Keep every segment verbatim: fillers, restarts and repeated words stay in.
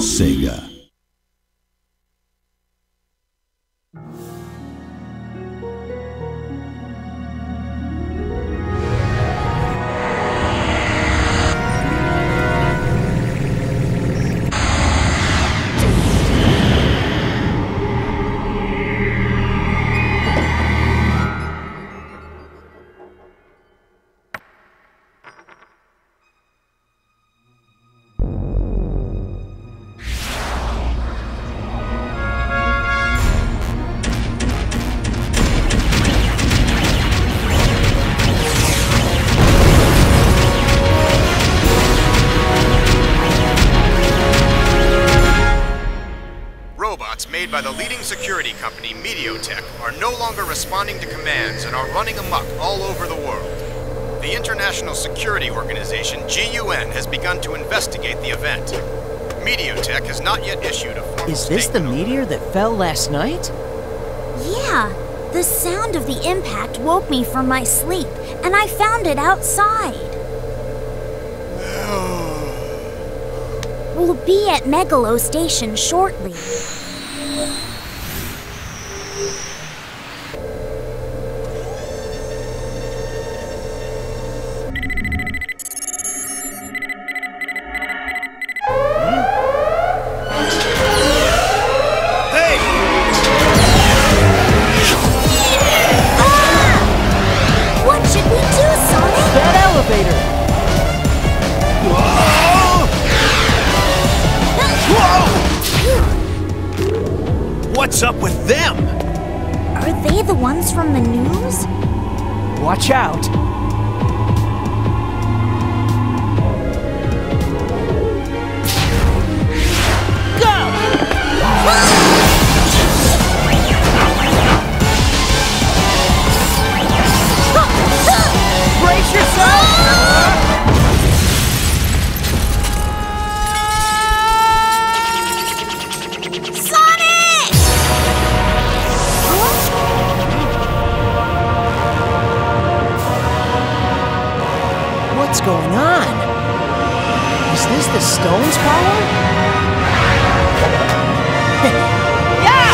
Sega. By the leading security company, MeteorTech, are no longer responding to commands and are running amok all over the world. The International Security Organization, G U N, has begun to investigate the event. MeteorTech has not yet issued a formal statement. Is this the meteor that fell last night? Yeah. The sound of the impact woke me from my sleep, and I found it outside. We'll be at Megalo Station shortly. Watch out! Go! Brace yourself! Sonic! What's going on? Is this the stone's power? Yeah!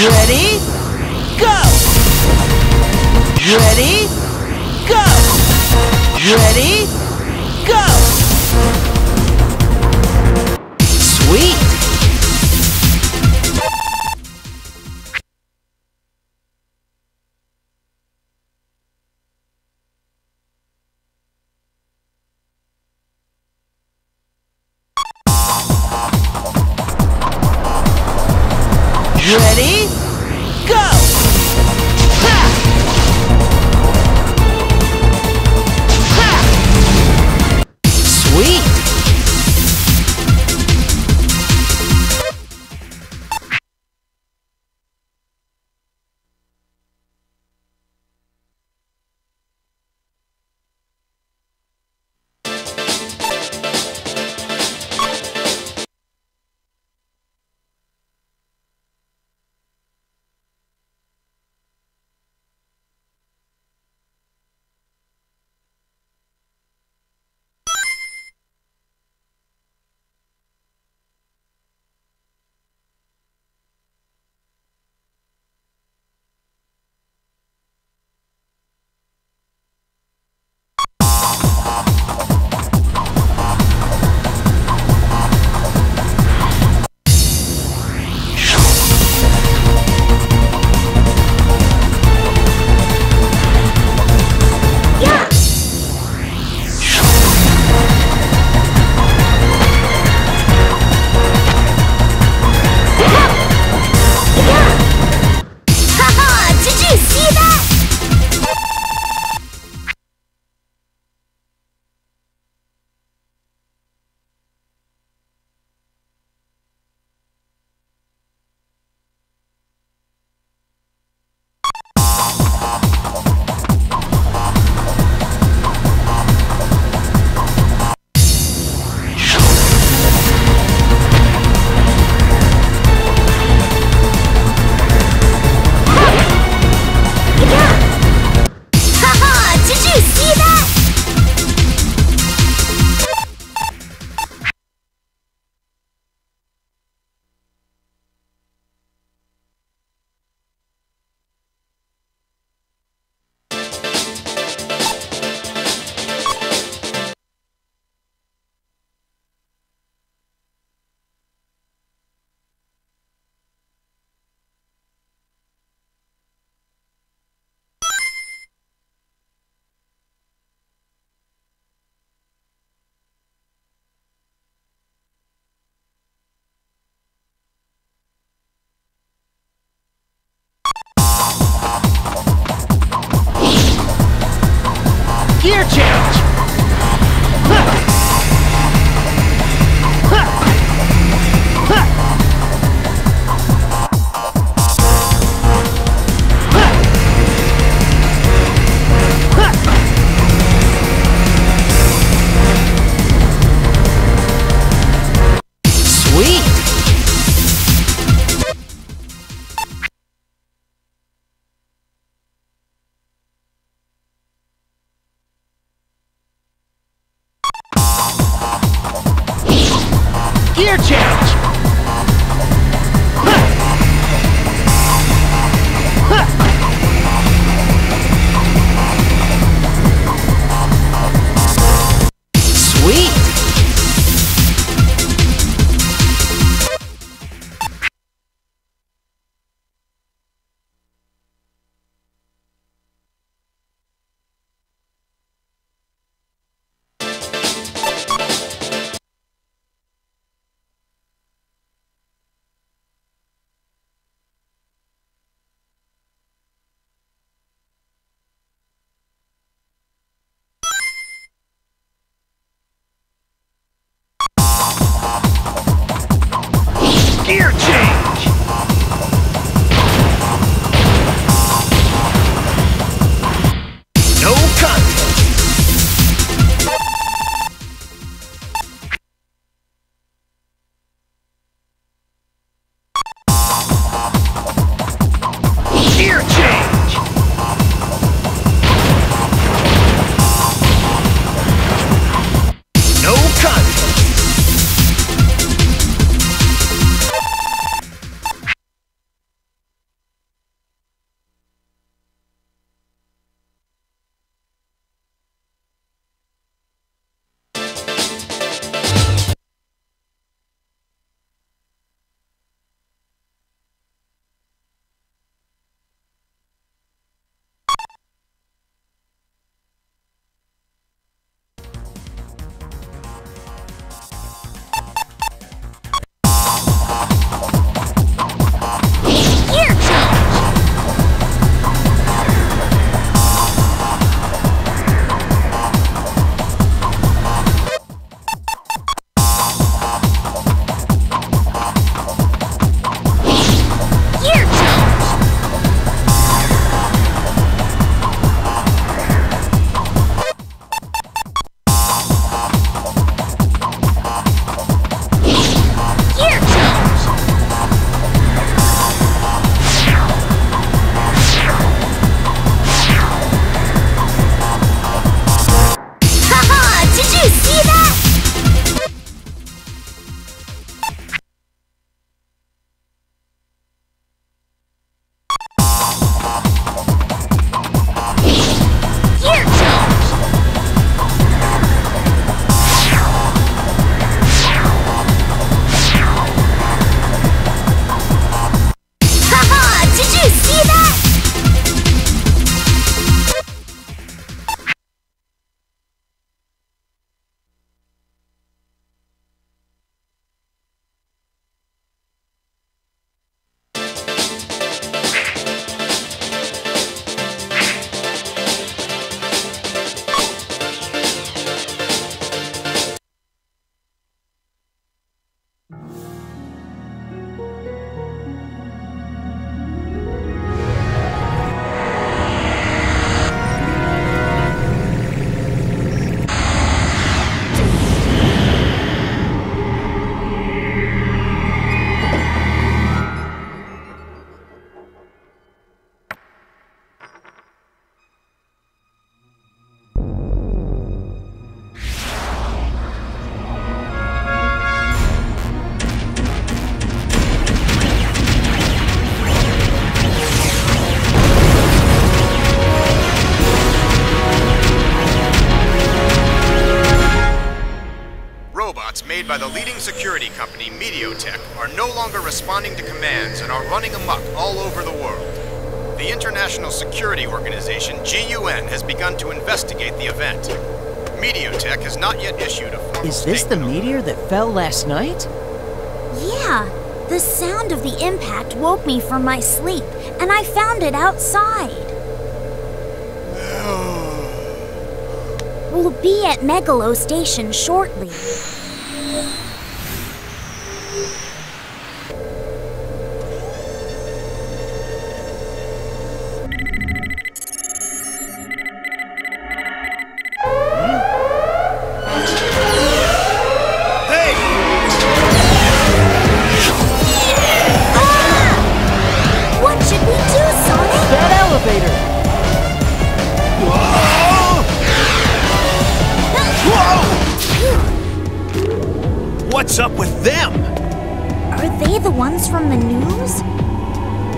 Ready? Go! Ready? Go! Ready? Go! Sweet! Ready? Go! Ha! Ha! Sweet! Gear change! Ha! Ha! Ha! Ha! Sweet! Gear change! Ha! Ha! Sweet! Gear change! No contest! Gear change! No contest! by the leading security company, MeteorTech, are no longer responding to commands and are running amok all over the world. The international security organization, G U N, has begun to investigate the event. MeteorTech has not yet issued a formal statement. Is this the meteor that fell last night? Yeah. The sound of the impact woke me from my sleep, and I found it outside. We'll be at Megalo Station shortly.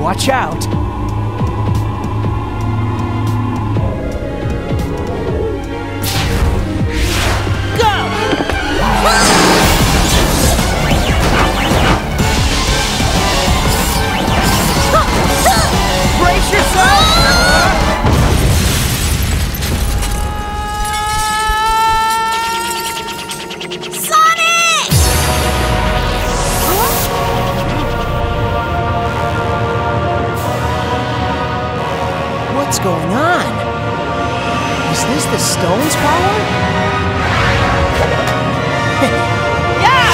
Watch out! Go! Brace yourself! Sonic! Huh? What's going on? Is this the stone's power? Yeah!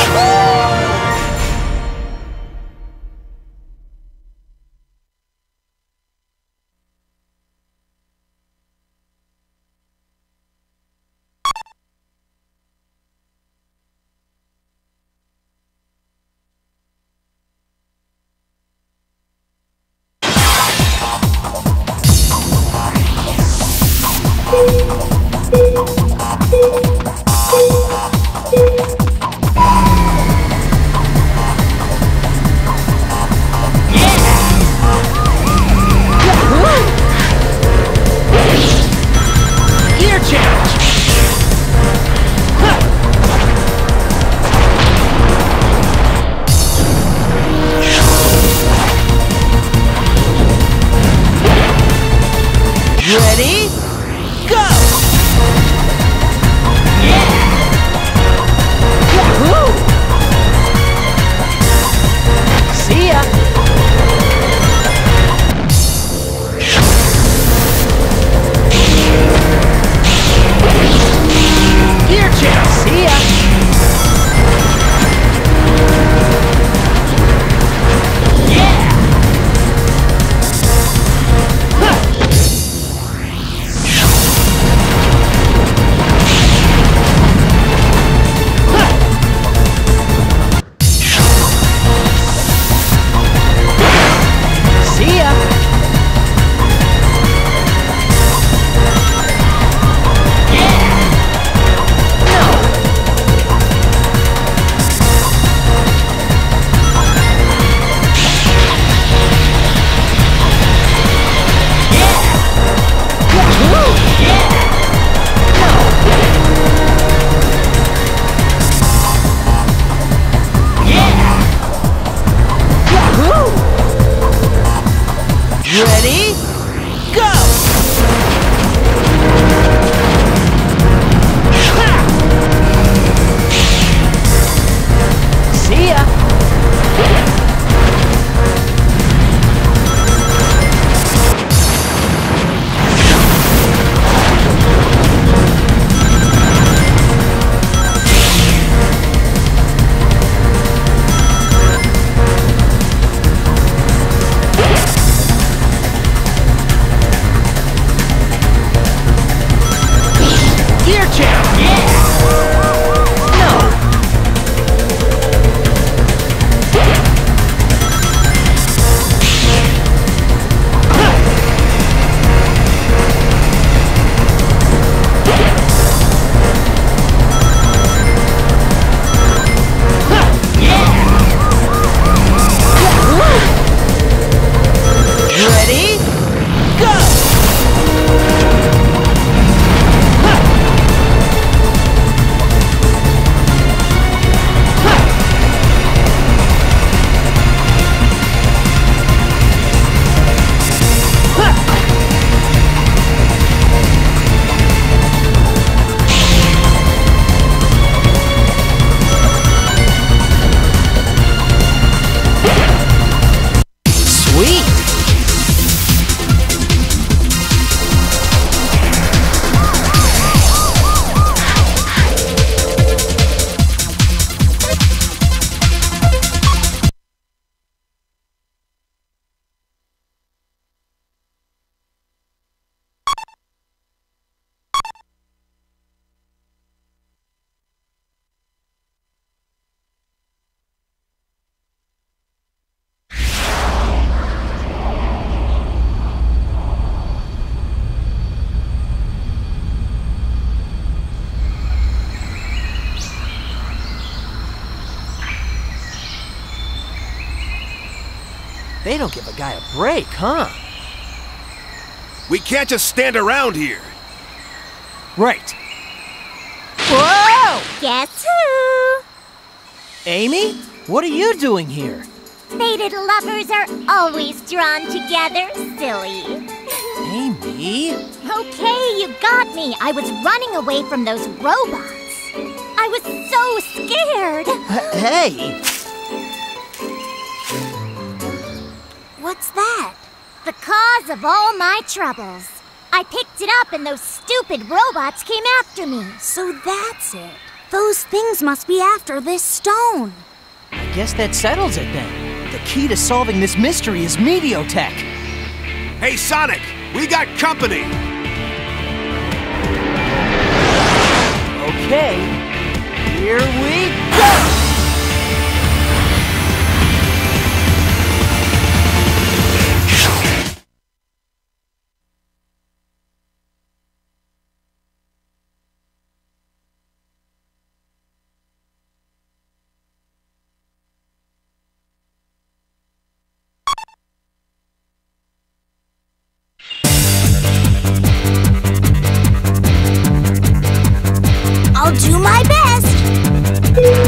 They don't give a guy a break, huh? We can't just stand around here. Right. Whoa! Guess who? Amy, what are you doing here? Fated lovers are always drawn together, silly. Amy? Okay, you got me. I was running away from those robots. I was so scared. Uh, hey! What's that? The cause of all my troubles. I picked it up and those stupid robots came after me. So that's it. Those things must be after this stone. I guess that settles it then. The key to solving this mystery is Mediotech. Hey Sonic, we got company. Okay, here we go! I'll do my best!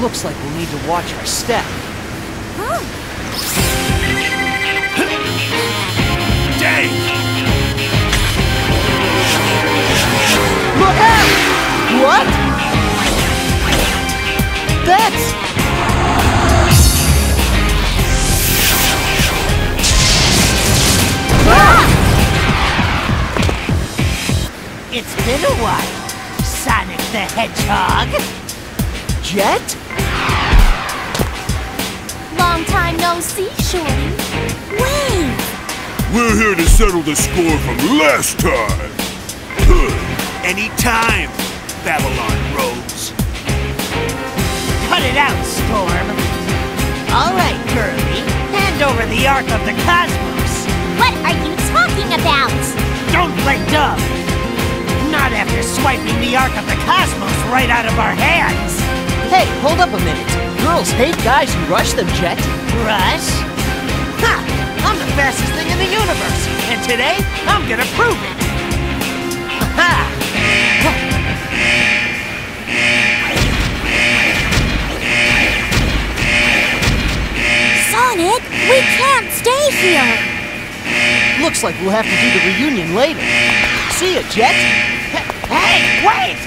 looks like we'll need to watch our step. Huh? Dang! Look out! What? That's... Ah! It's been a while, Sonic the Hedgehog. Jet? Long time no see, Shorty. Wave! We're here to settle the score from last time. Anytime, Babylon roads. Cut it out, Storm. All right, Kirby. Hand over the Ark of the Cosmos. What are you talking about? Don't play dumb. Not after swiping the Ark of the Cosmos right out of our hands. Hey, hold up a minute. Girls hate guys who rush them, Jet. Rush? Ha! I'm the fastest thing in the universe, and today, I'm gonna prove it! Ha! Sonic, we can't stay here! Looks like we'll have to do the reunion later. See ya, Jet! Hey, wait!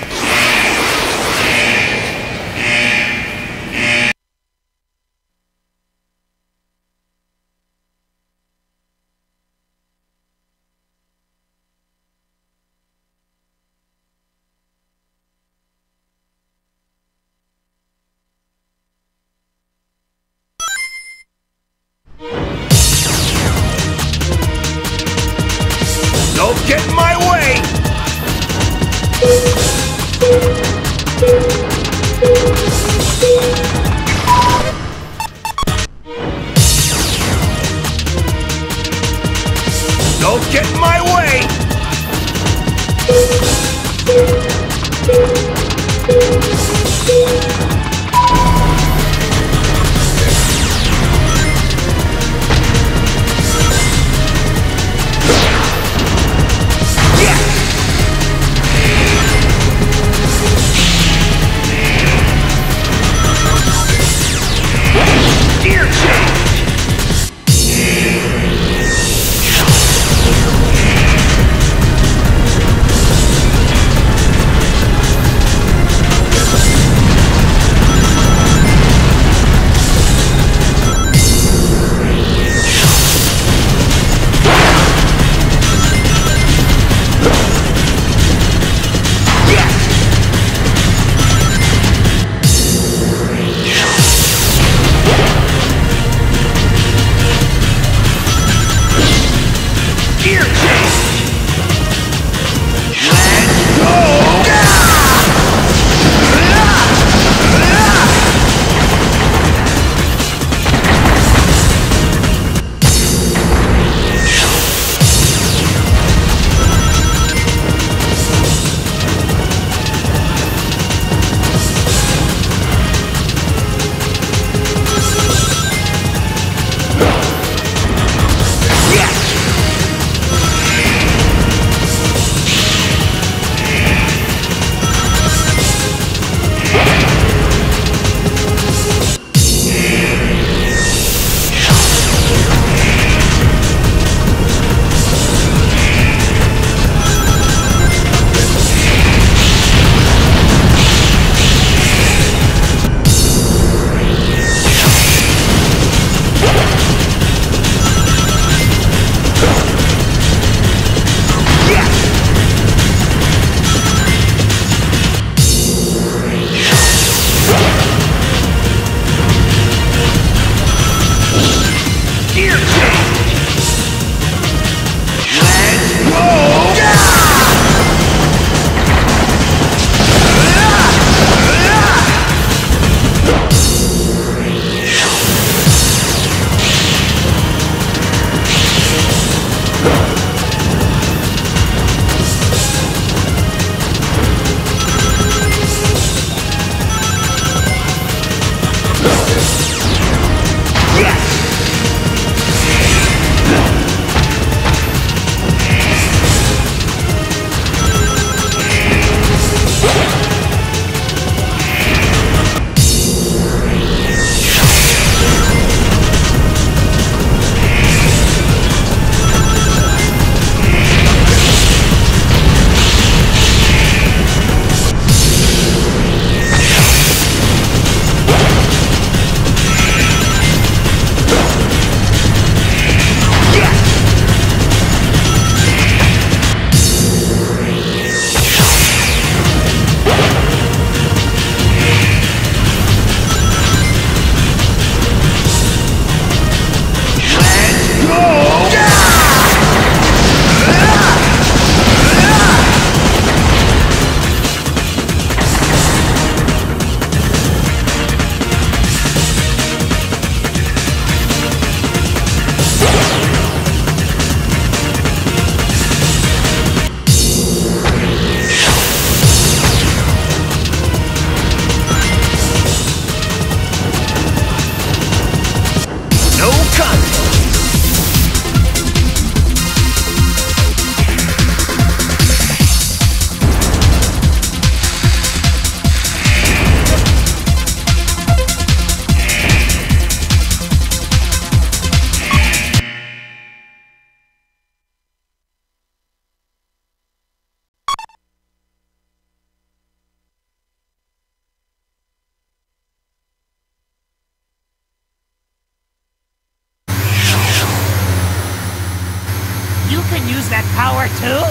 that power too?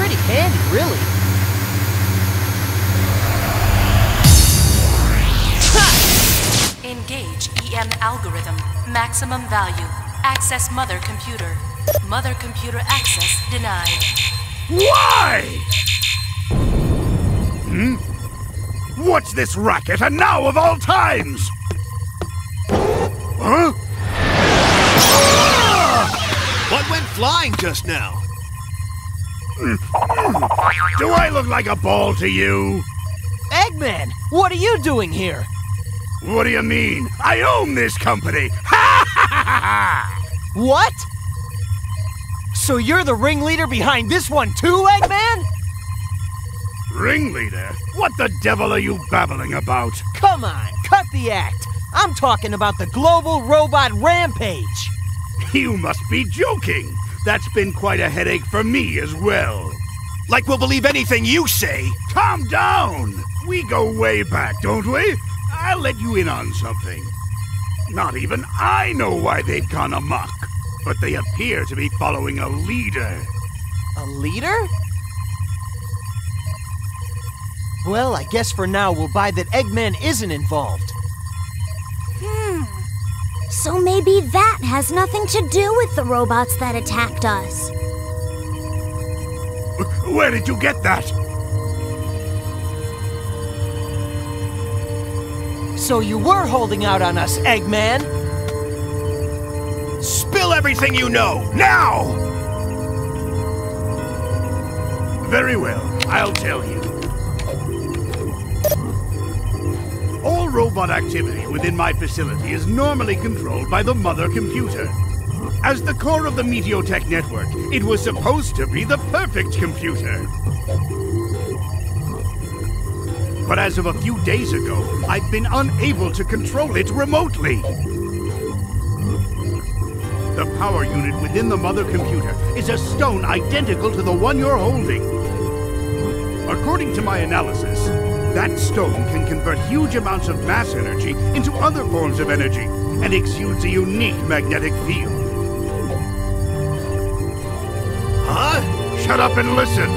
Pretty handy, really. Ha! Engage E M algorithm. Maximum value. Access mother computer. Mother computer access denied. Why? Hmm? What's this racket, and now of all times? Huh? What went flying just now? Do I look like a ball to you? Eggman, what are you doing here? What do you mean? I own this company! Ha ha ha ha! What? So you're the ringleader behind this one too, Eggman? Ringleader? What the devil are you babbling about? Come on, cut the act. I'm talking about the global robot rampage. You must be joking. That's been quite a headache for me as well. Like we'll believe anything you say. Calm down. We go way back, don't we? I'll let you in on something. Not even I know why they've gone amok. But they appear to be following a leader. A leader? Well, I guess for now we'll buy that Eggman isn't involved. Hmm. So maybe that has nothing to do with the robots that attacked us. Where did you get that? So you were holding out on us, Eggman? Spill everything you know, now! Very well, I'll tell you. All robot activity within my facility is normally controlled by the mother computer. As the core of the MeteorTech network, it was supposed to be the perfect computer. But as of a few days ago, I've been unable to control it remotely. The power unit within the mother computer is a stone identical to the one you're holding. According to my analysis, that stone can convert huge amounts of mass energy into other forms of energy and exudes a unique magnetic field. Huh? Shut up and listen!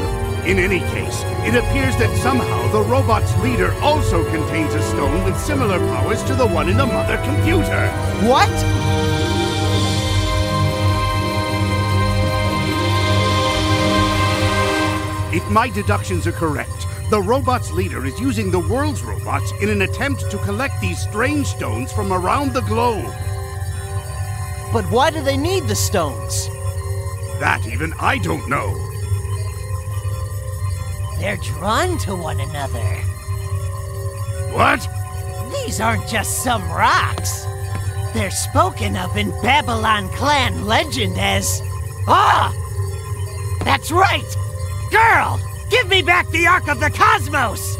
In any case, it appears that somehow the robot's leader also contains a stone with similar powers to the one in the mother computer. What? If my deductions are correct, the robot's leader is using the world's robots in an attempt to collect these strange stones from around the globe. But why do they need the stones? That even I don't know. They're drawn to one another. What? These aren't just some rocks. They're spoken of in Babylon Clan legend as... Ah! That's right! Girl, give me back the Ark of the Cosmos!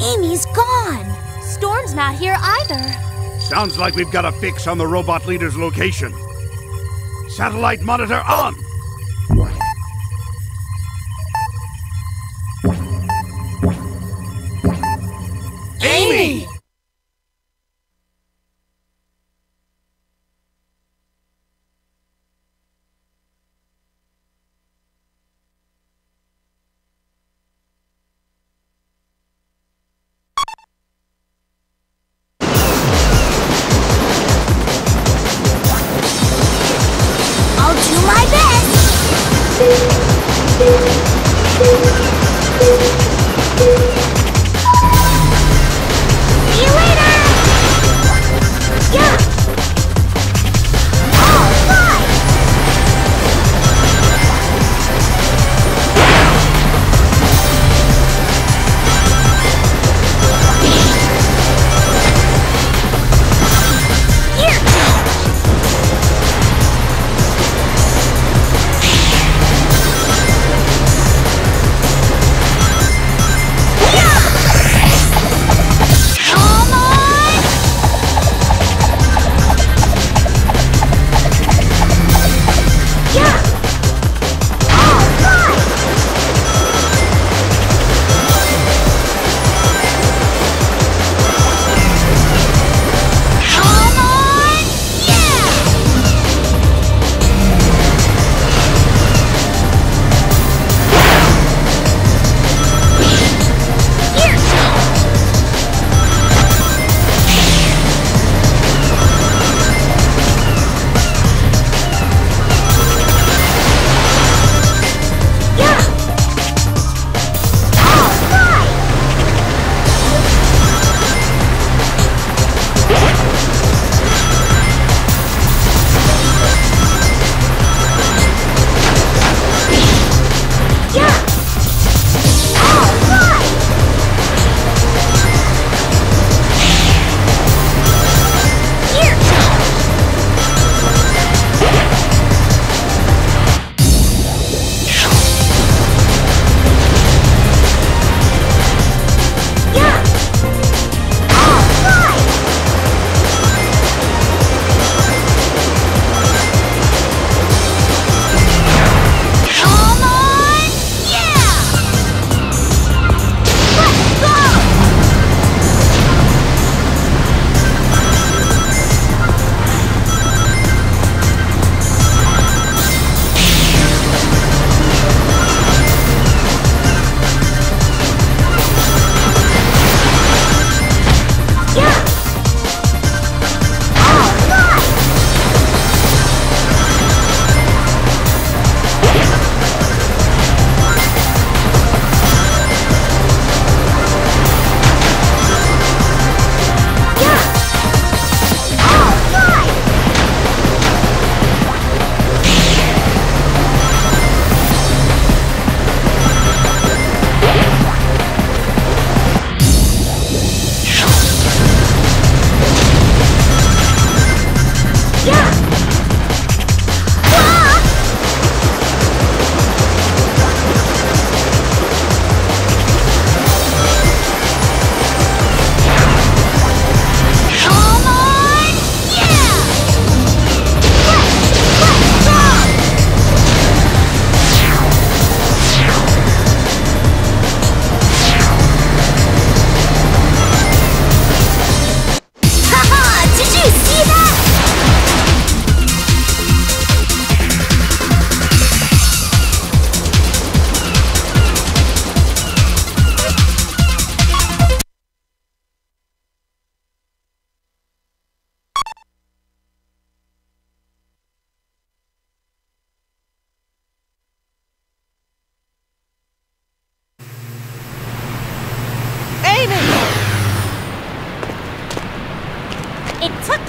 Amy's gone. Storm's not here either. Sounds like we've got a fix on the robot leader's location. Satellite monitor on! Amy! Amy!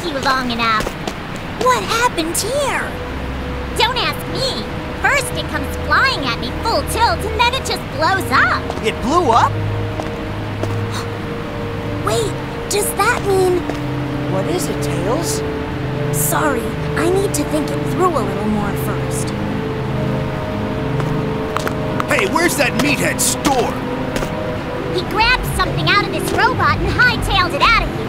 you long enough. What happened here? Don't ask me. First it comes flying at me full tilt, and then it just blows up. It blew up? Wait, does that mean... What is it, Tails? Sorry, I need to think it through a little more first. Hey, where's that meathead Storm? He grabbed something out of this robot and hightailed it out of here.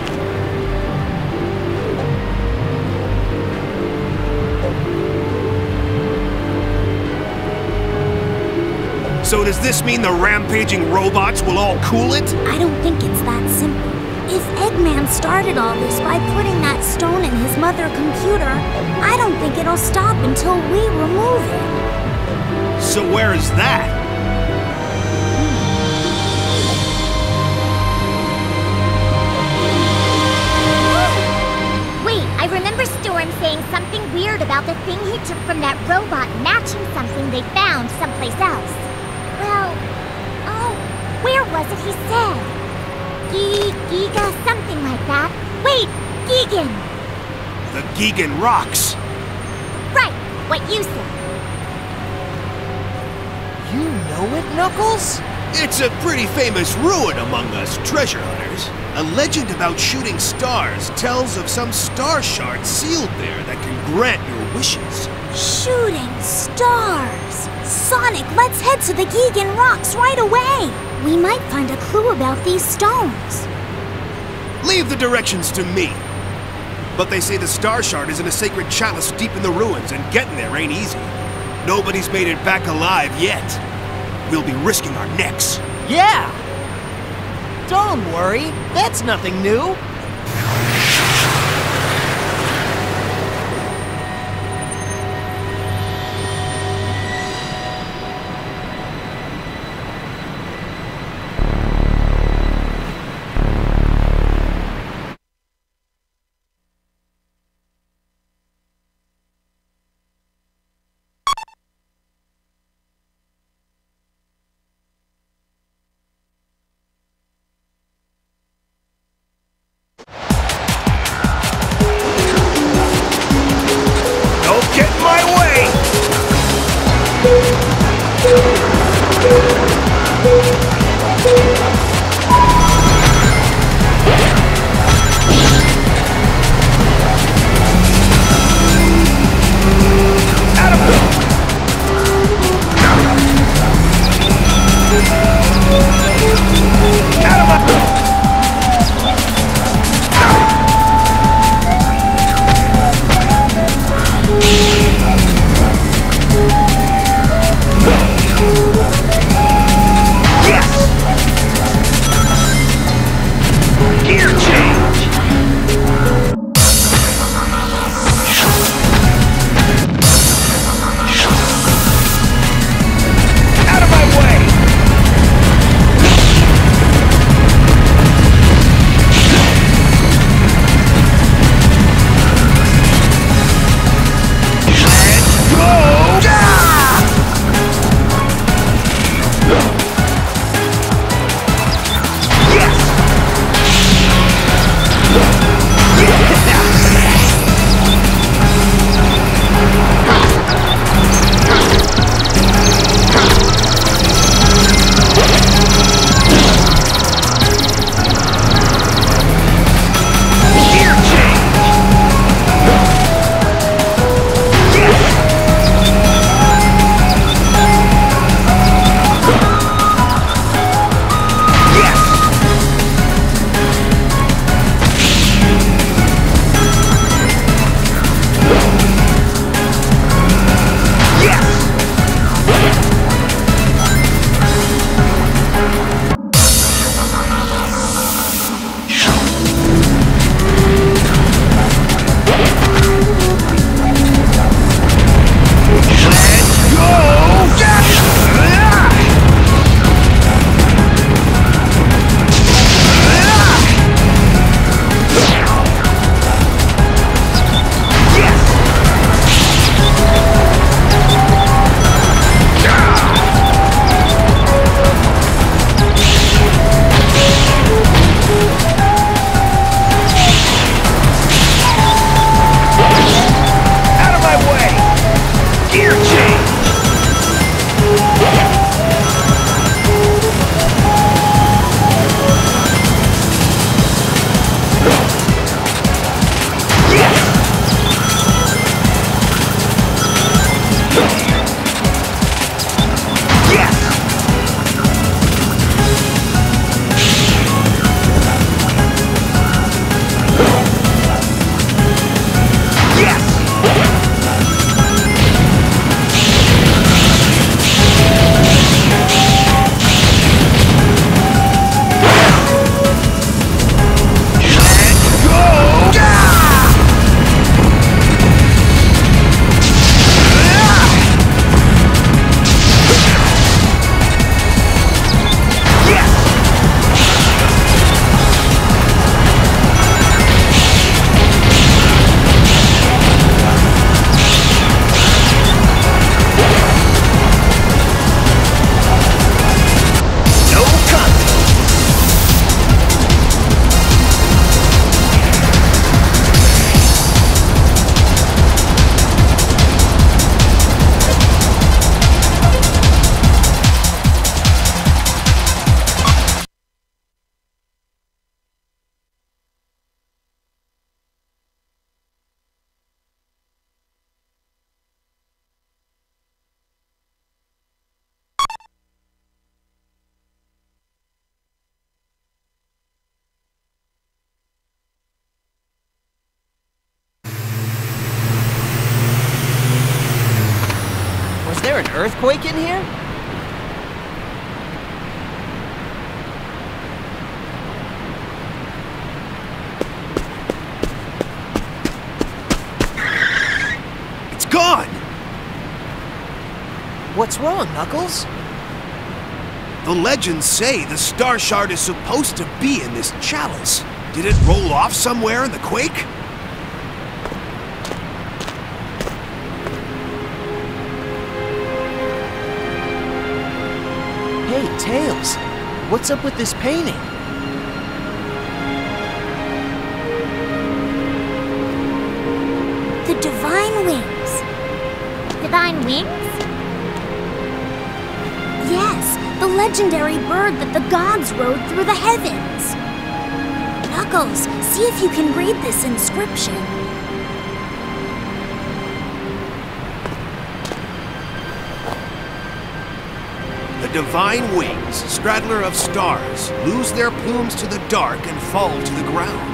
So does this mean the rampaging robots will all cool it? I don't think it's that simple. If Eggman started all this by putting that stone in his mother computer, I don't think it'll stop until we remove it. So where is that? Wait, I remember Storm saying something weird about the thing he took from that robot matching something they found someplace else. Well, oh, where was it he said? G Giga, something like that. Wait, Gigan! The Gigan Rocks! Right, what you said. You know it, Knuckles? It's a pretty famous ruin among us treasure hunters. A legend about shooting stars tells of some star shard sealed there that can grant your wishes. Shooting stars! Sonic, let's head to the Gigan Rocks right away! We might find a clue about these stones. Leave the directions to me. But they say the star shard is in a sacred chalice deep in the ruins, and getting there ain't easy. Nobody's made it back alive yet. We'll be risking our necks. Yeah! Don't worry, that's nothing new. earthquake in here? It's gone! What's wrong, Knuckles? The legends say the Star Shard is supposed to be in this chalice. Did it roll off somewhere in the quake? Hey, Tails, what's up with this painting? The Divine Wings. Divine Wings? Yes, the legendary bird that the gods rode through the heavens. Knuckles, see if you can read this inscription. Divine wings, straddler of stars, lose their plumes to the dark and fall to the ground.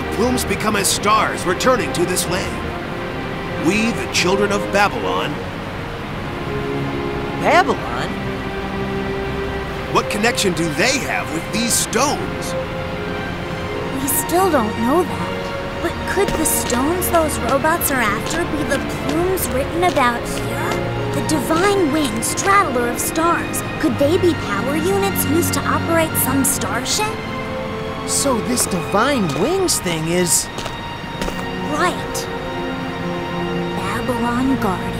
The plumes become as stars returning to this land. We, the children of Babylon... Babylon? What connection do they have with these stones? We still don't know that. But could the stones those robots are after be the plumes written about here? The Divine Wings, Straddler of Stars. Could they be power units used to operate some starship? So this Divine Wings thing is... Right. Babylon Garden.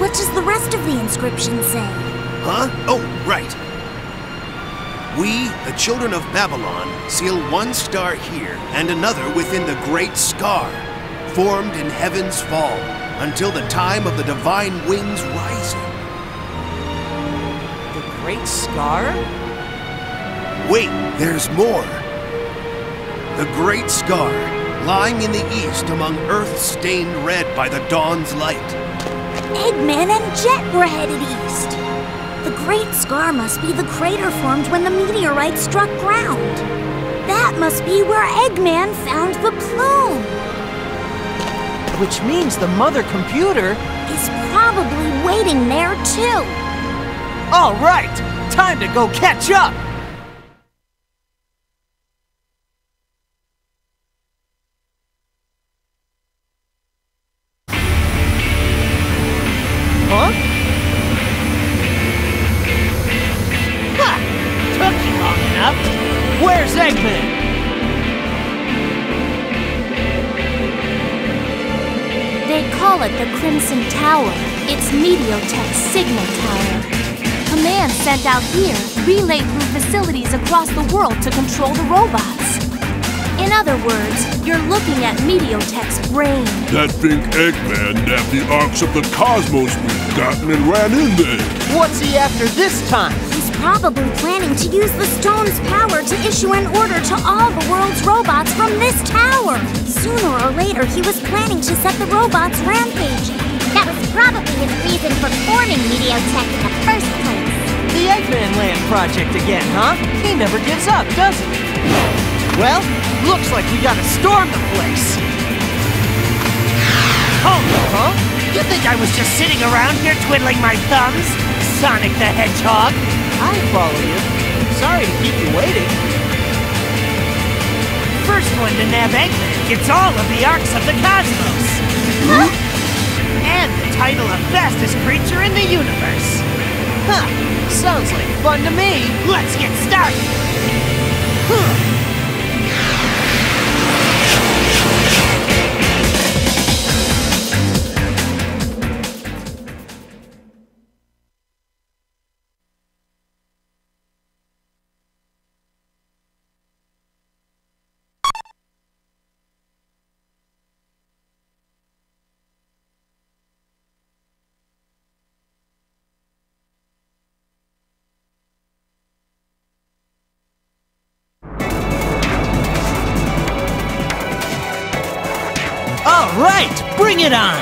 What does the rest of the inscription say? Huh? Oh, right. We, the children of Babylon, seal one star here and another within the Great Scar, formed in heaven's fall, until the time of the divine wings rising. The Great Scar? Wait, there's more. The Great Scar, lying in the east among earth stained red by the dawn's light. Eggman and Jet were headed east. The Great Scar must be the crater formed when the meteorite struck ground. That must be where Eggman found the plume. Which means the mother computer is probably waiting there too. All right, time to go catch up. It's Mediotech's signal tower. Commands sent out here relay through facilities across the world to control the robots. In other words, you're looking at Mediotech's brain. That think Eggman nabbed the Arks of the Cosmos we've gotten and ran in there. What's he after this time? He's probably planning to use the stone's power to issue an order to all the world's robots from this tower. Sooner or later, he was planning to set the robots rampaging. That was probably his reason for forming Mediotech in the first place. The Eggman Land project again, huh? He never gives up, does he? Well, looks like we gotta storm the place. Oh, huh? You think I was just sitting around here twiddling my thumbs? Sonic the Hedgehog? I follow you. Sorry to keep you waiting. First one to nab Eggman gets all of the Arks of the Cosmos. Huh? And the title of fastest creature in the universe. Huh, sounds like fun to me. Let's get started. Huh. right, bring it on!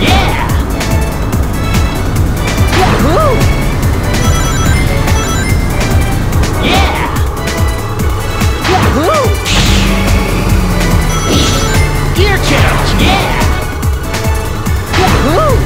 Yeah! Woohoo! Yeah! Woohoo! Gear change, yeah! Woohoo!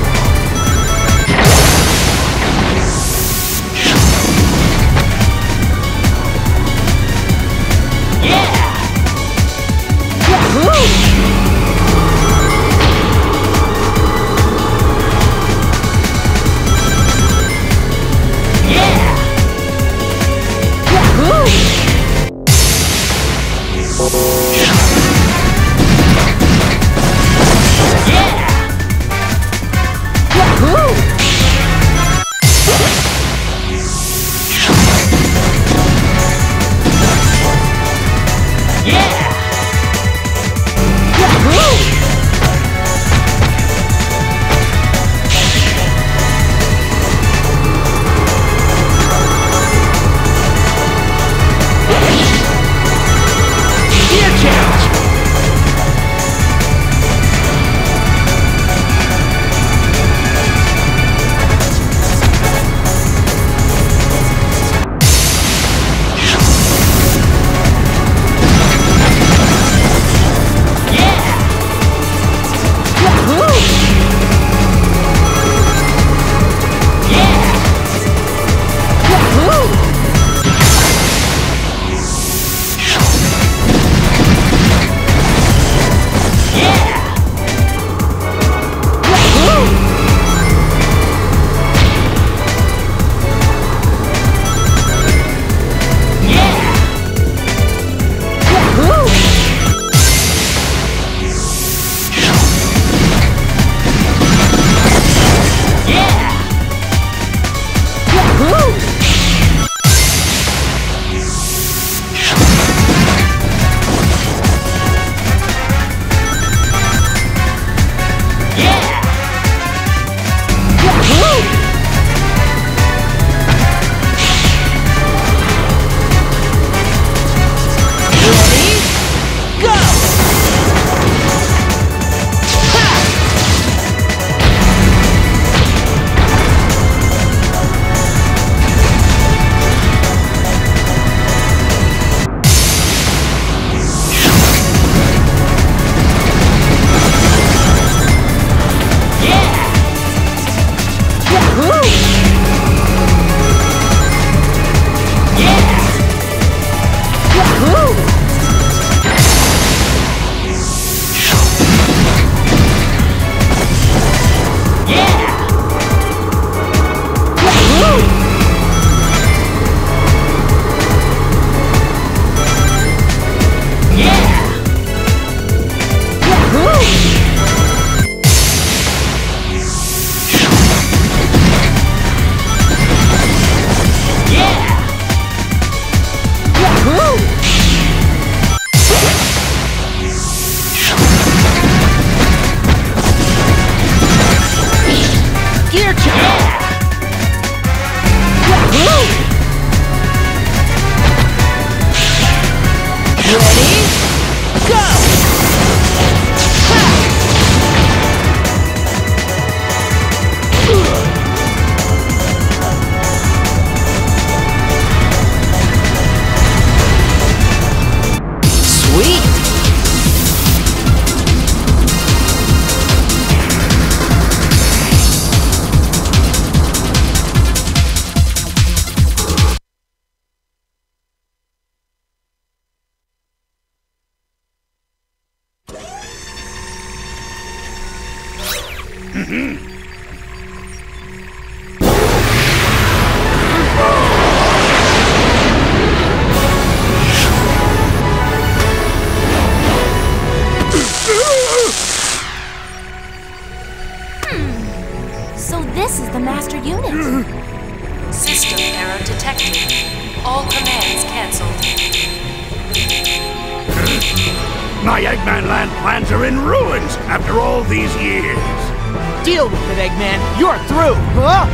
Deal with it, Eggman. You're through, huh?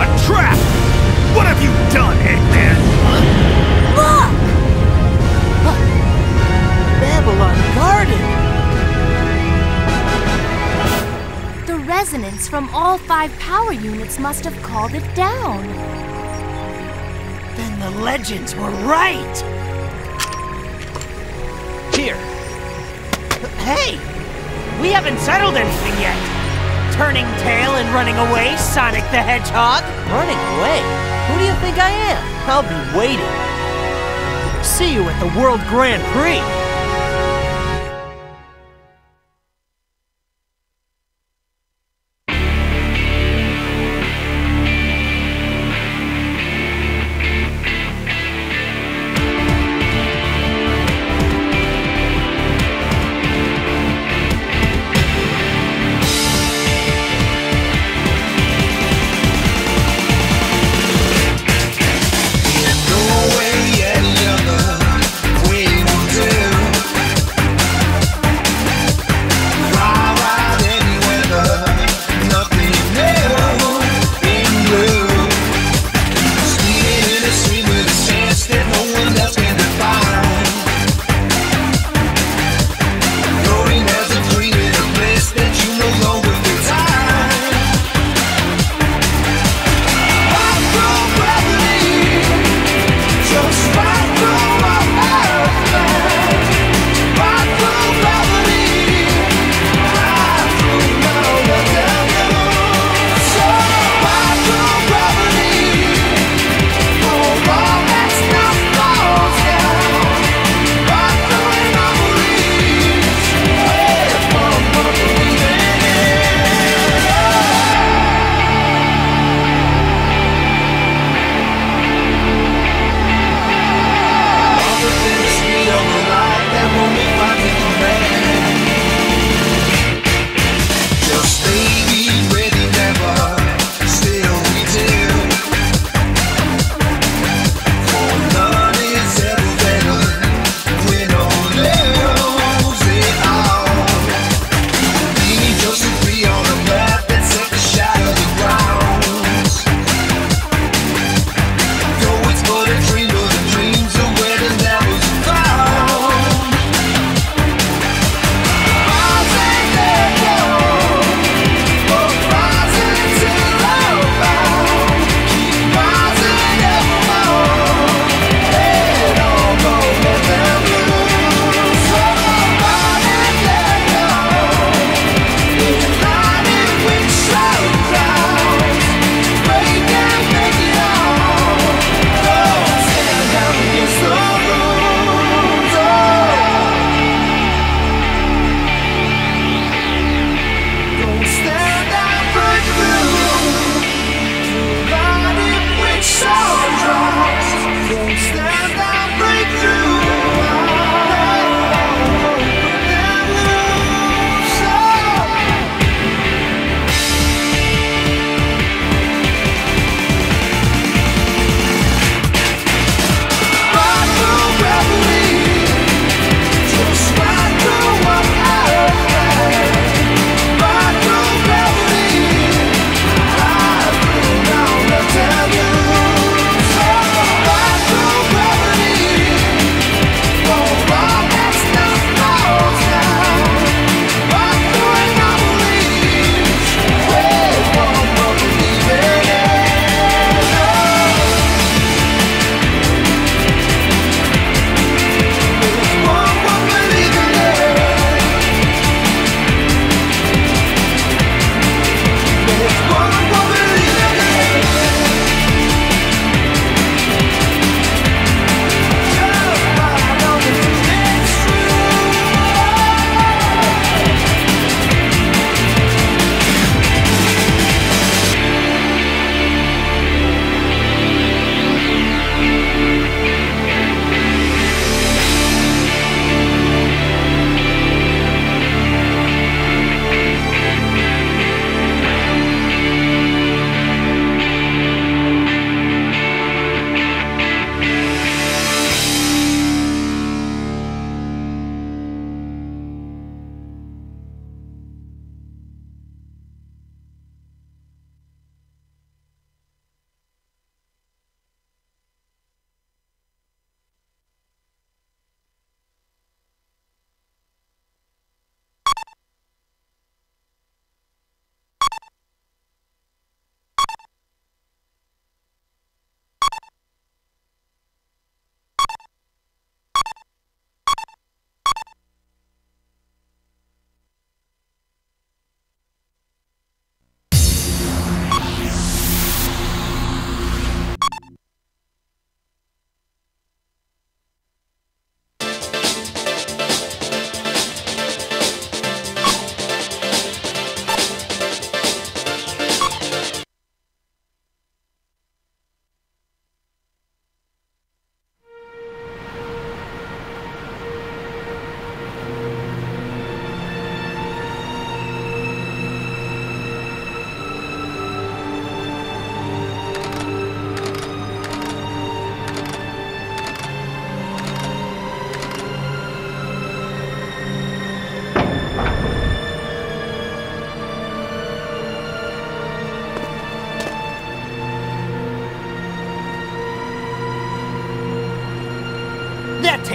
A trap! What have you done, Eggman? Huh? Look! Huh. Babylon Garden! The resonance from all five power units must have called it down. Then the legends were right! Here. Hey! We haven't settled anything yet! Turning tail and running away, Sonic the Hedgehog! Running away? Who do you think I am? I'll be waiting. See you at the World Grand Prix. Yeah.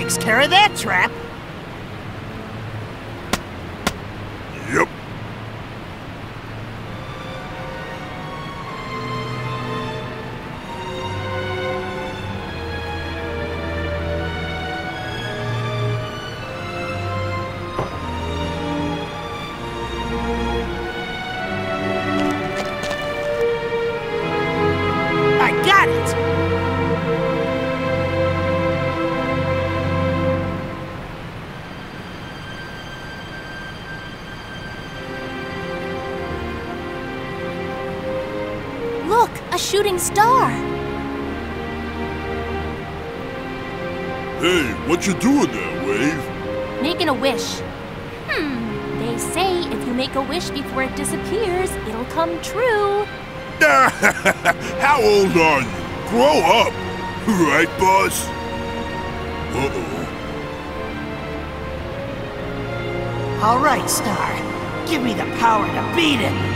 takes care of that trap. Yep. Shooting star. Hey, what you doing there, Wave? Making a wish. Hmm, they say if you make a wish before it disappears, it'll come true. How old are you? Grow up. Right, boss? Uh-oh. All right, Star. Give me the power to beat it.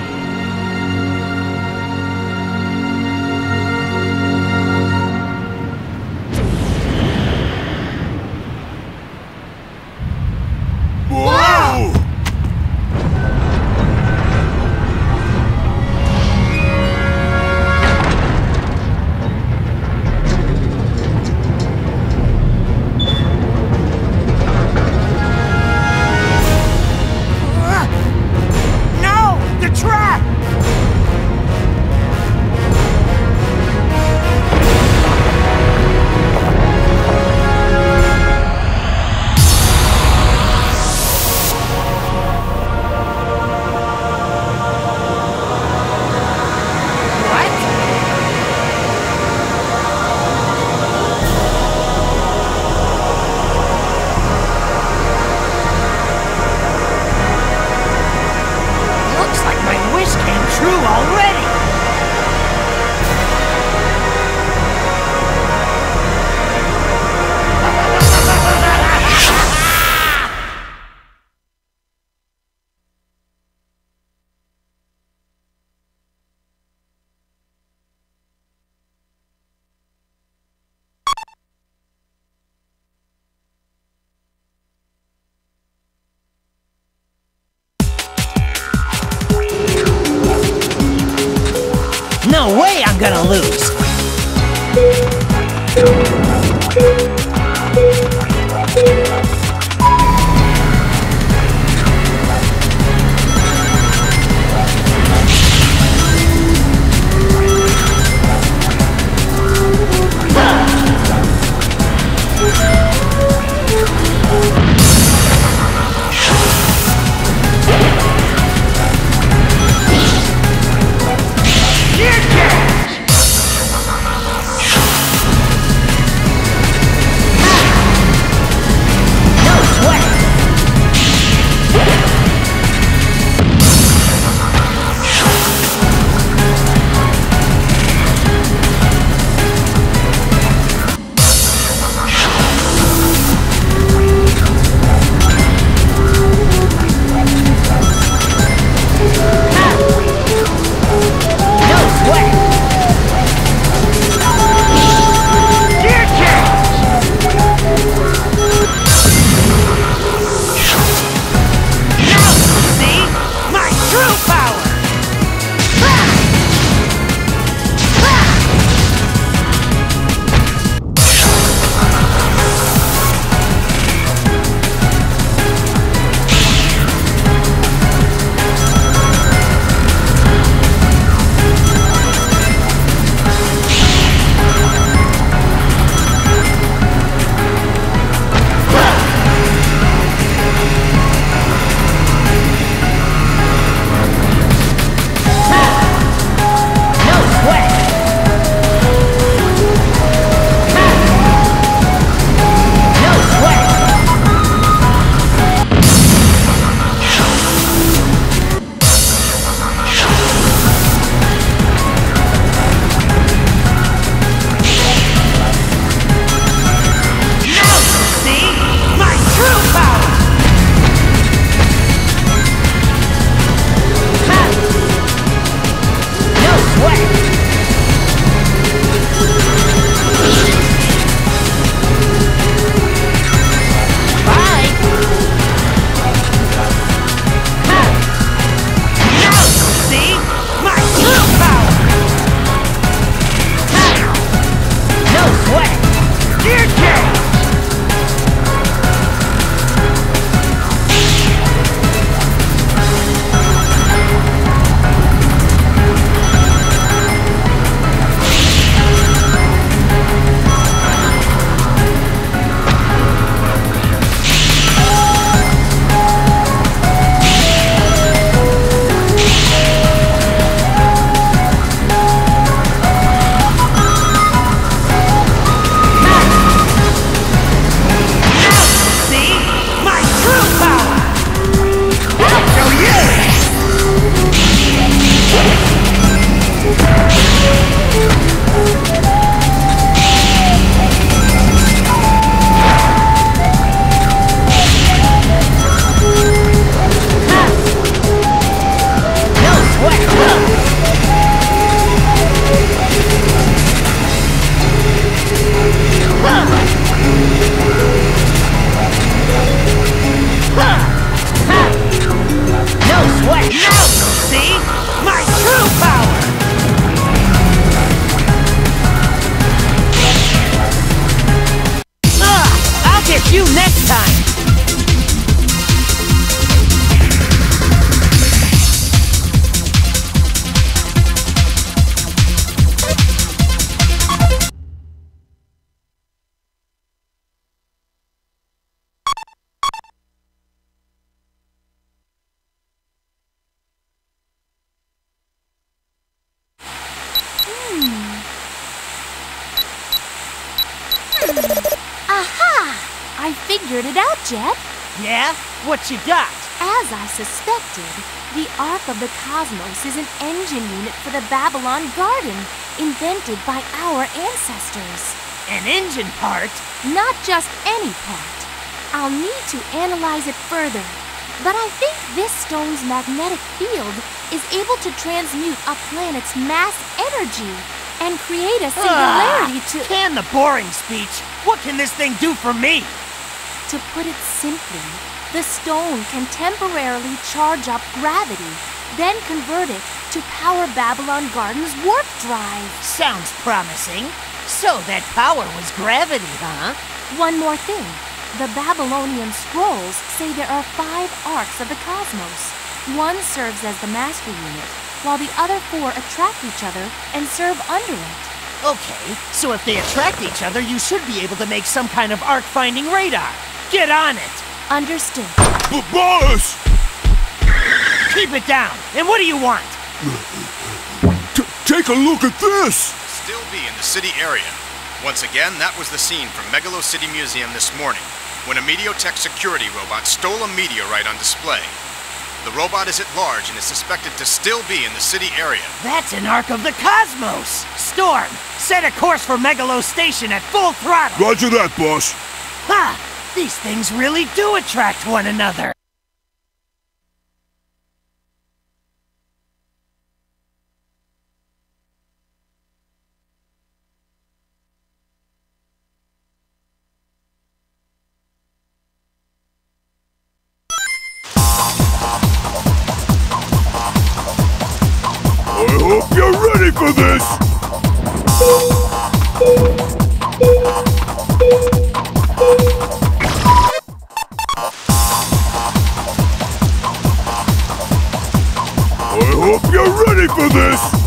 Gonna lose. Jet? Yeah? What you got? As I suspected, the Ark of the Cosmos is an engine unit for the Babylon Garden, invented by our ancestors. An engine part? Not just any part. I'll need to analyze it further, but I think this stone's magnetic field is able to transmute a planet's mass energy and create a singularity uh, to... Can the boring speech! What can this thing do for me? To put it simply, the stone can temporarily charge up gravity, then convert it to power Babylon Garden's warp drive. Sounds promising. So that power was gravity, huh? One more thing. The Babylonian scrolls say there are five arcs of the cosmos. One serves as the master unit, while the other four attract each other and serve under it. Okay, so if they attract each other, you should be able to make some kind of arc-finding radar. Get on it! Understood. But boss! Keep it down! And what do you want? T take a look at this! Still be in the city area. Once again, that was the scene from Megalo City Museum this morning, when a Mediotech security robot stole a meteorite on display. The robot is at large and is suspected to still be in the city area. That's an Ark of the Cosmos! Storm, set a course for Megalo Station at full throttle! Roger that, boss. Ha! Huh. These things really do attract one another. I hope you're ready for this! Hope you're ready for this!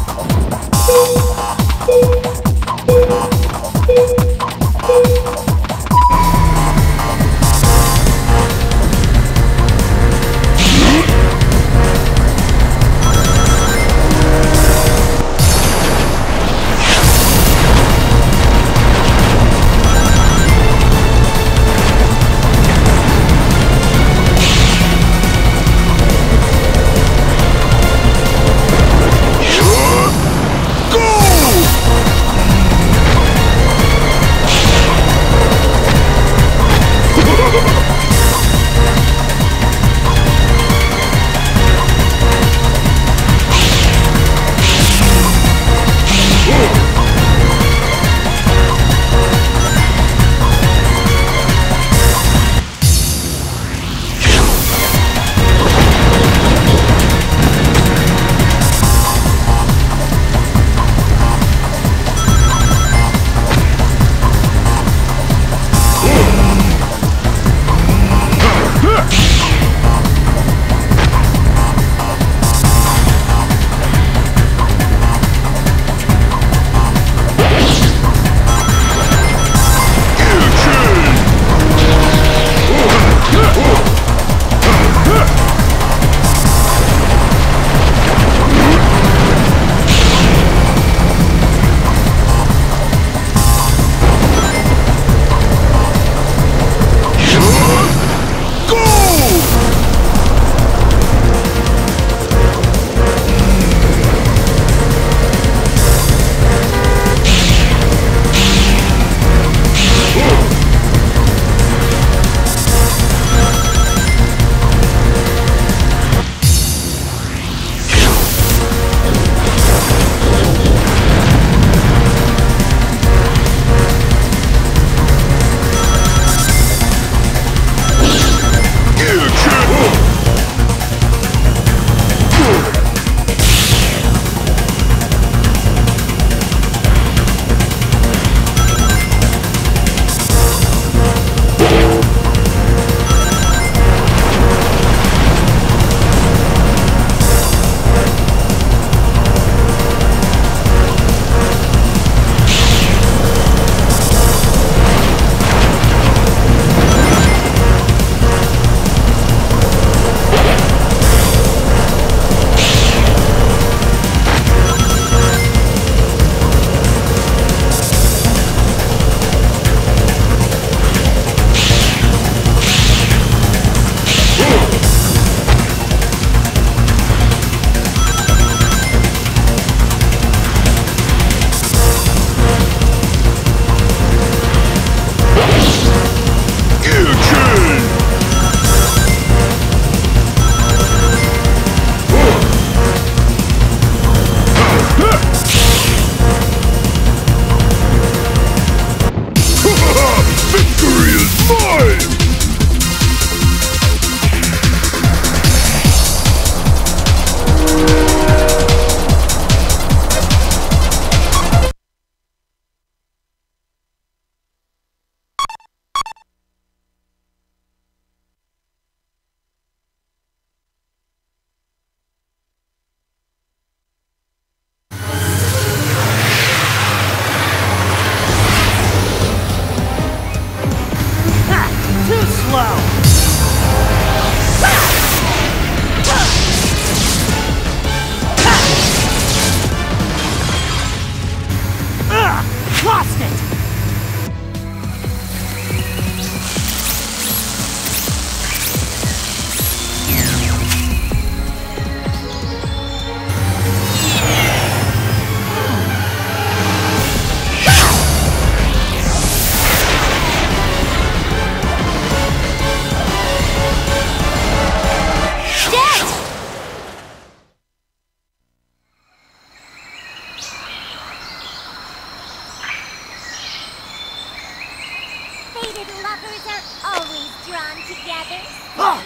lovers are always drawn together. Ah!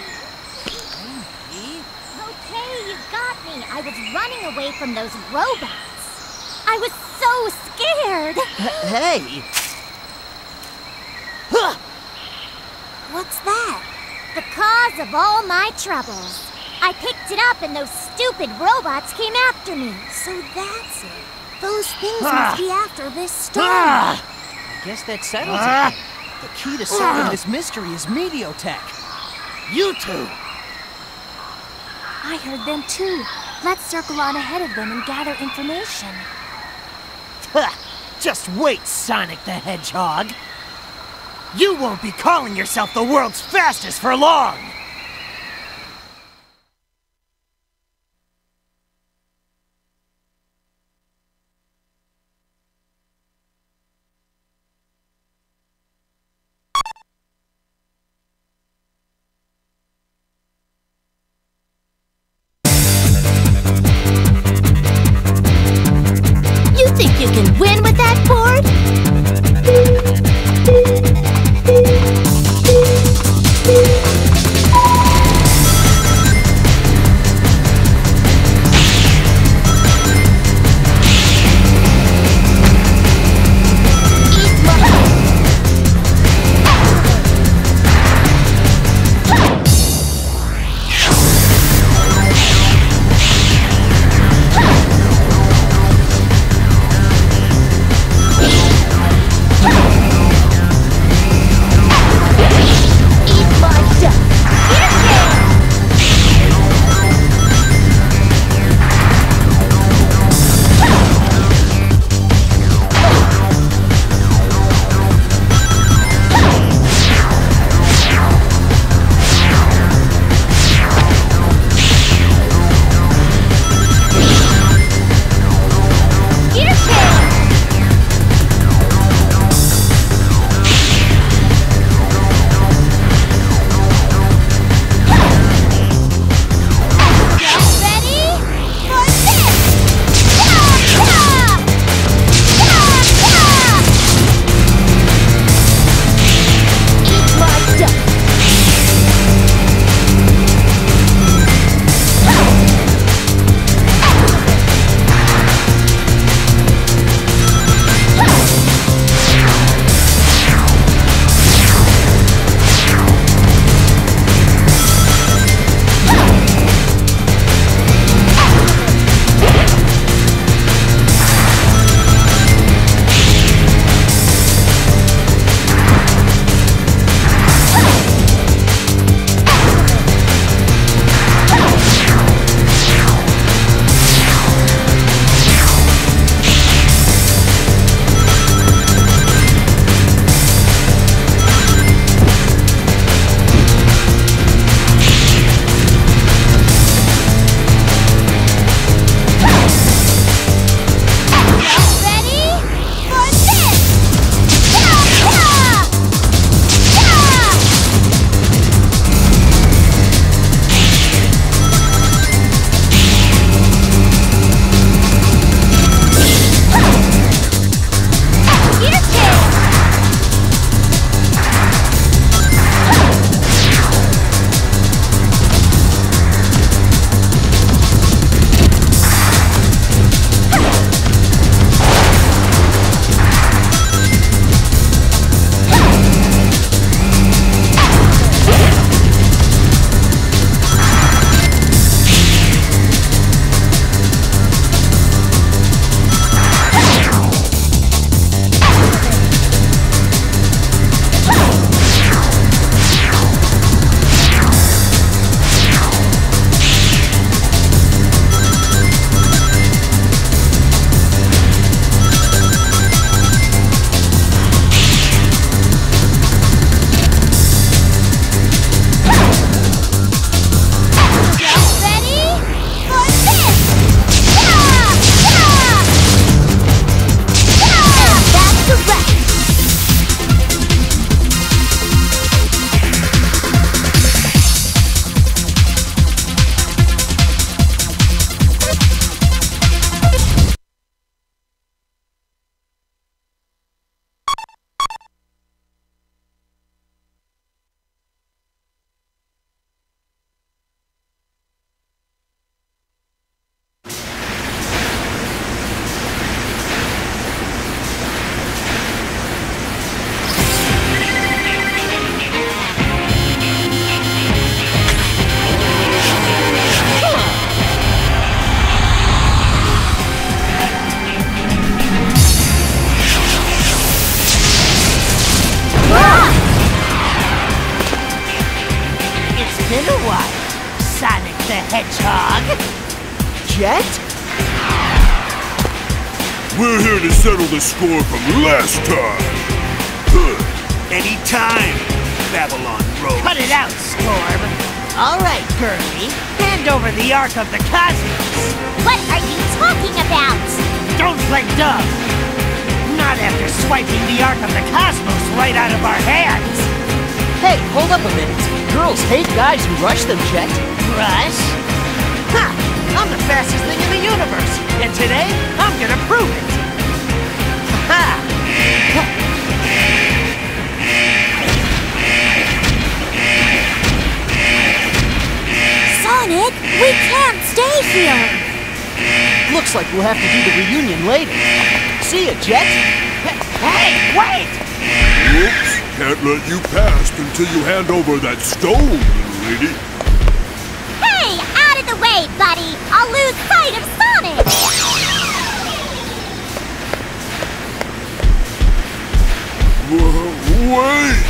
Okay, you got me. I was running away from those robots. I was so scared. Hey! Huh. What's that? The cause of all my troubles. I picked it up and those stupid robots came after me. So that's it. Those things ah. must be after this storm. Ah. I guess that settles ah. it. The key to solving ah. this mystery is Mediotech. You two! I heard them too. Let's circle on ahead of them and gather information. Just wait, Sonic the Hedgehog. You won't be calling yourself the world's fastest for long! Hedgehog? Jet? We're here to settle the score from last time. Good. Any time, Babylon road. Cut it out, Storm. All right, Kirby. Hand over the Ark of the Cosmos. What are you talking about? Don't let go. Not after swiping the Ark of the Cosmos right out of our hands. Hey, hold up a minute. Girls hate guys who rush them, Jet. Rush? Ha! I'm the fastest thing in the universe, and today, I'm gonna prove it! Ha! Sonic, we can't stay here! Looks like we'll have to do the reunion later. See ya, Jet! Hey, wait! Oops. Can't let you pass until you hand over that stone, little lady. Hey, out of the way, buddy! I'll lose sight of Sonic! W- wait!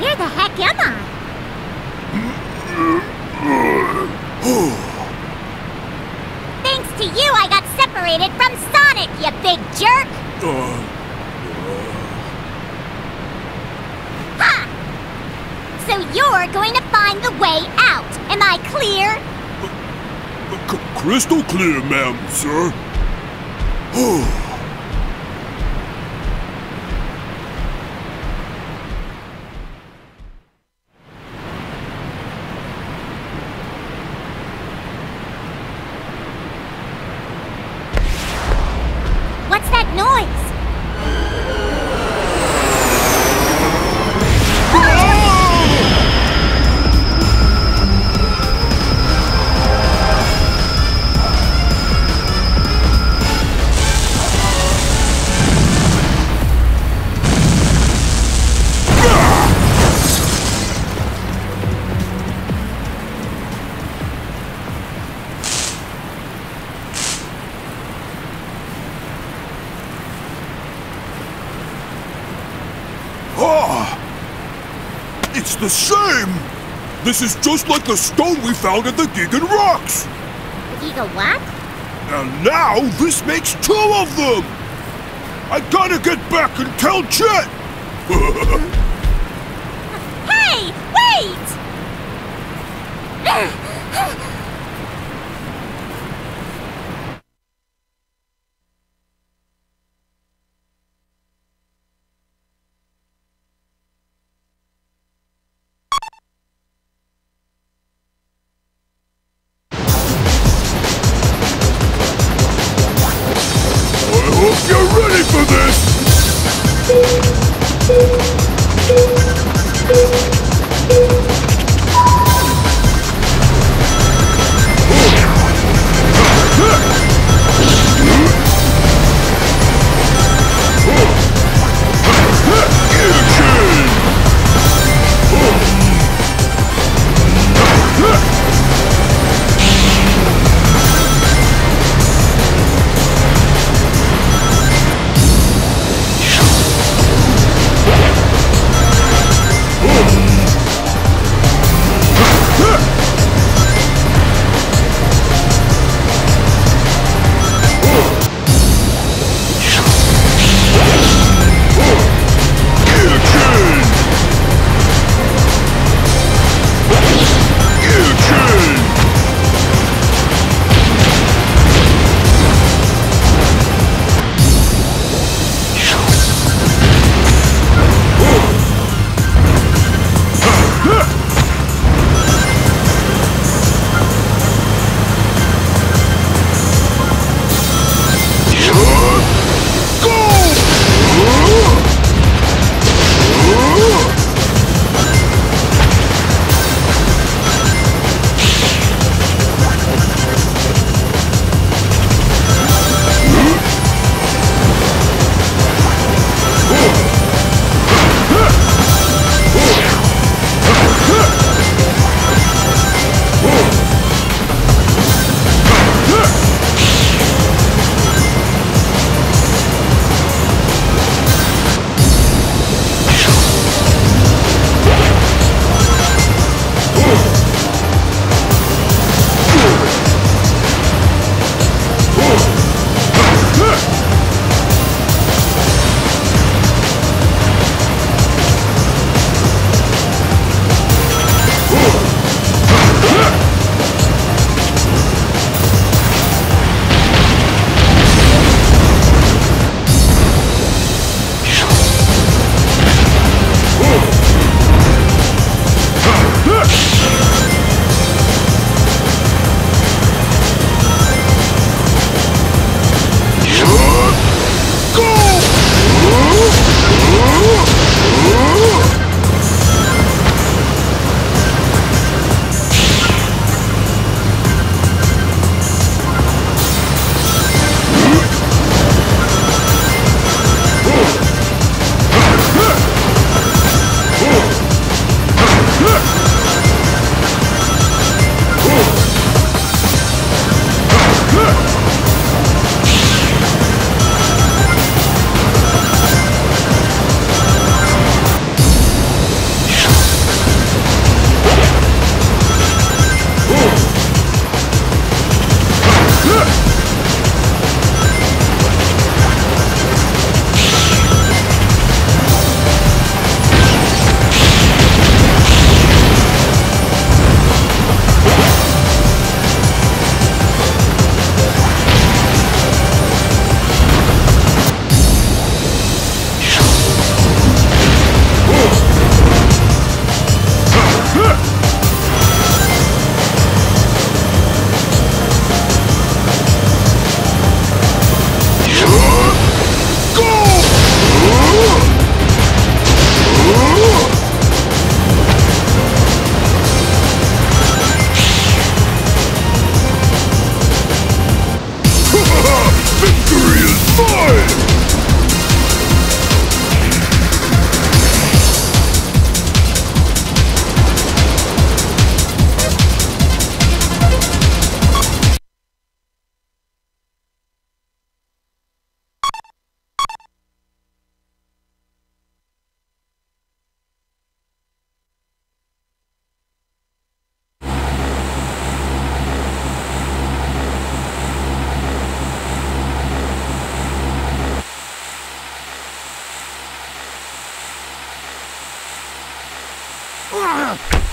Where the heck am I? Thanks to you, I got separated from Sonic, you big jerk! Uh. Ha! So you're going to find the way out. Am I clear? C crystal clear, ma'am, sir. What's that noise? The same! This is just like the stone we found at the Gigan Rocks! The Gigan what? And now this makes two of them! I gotta get back and tell Jet! Hey! Wait!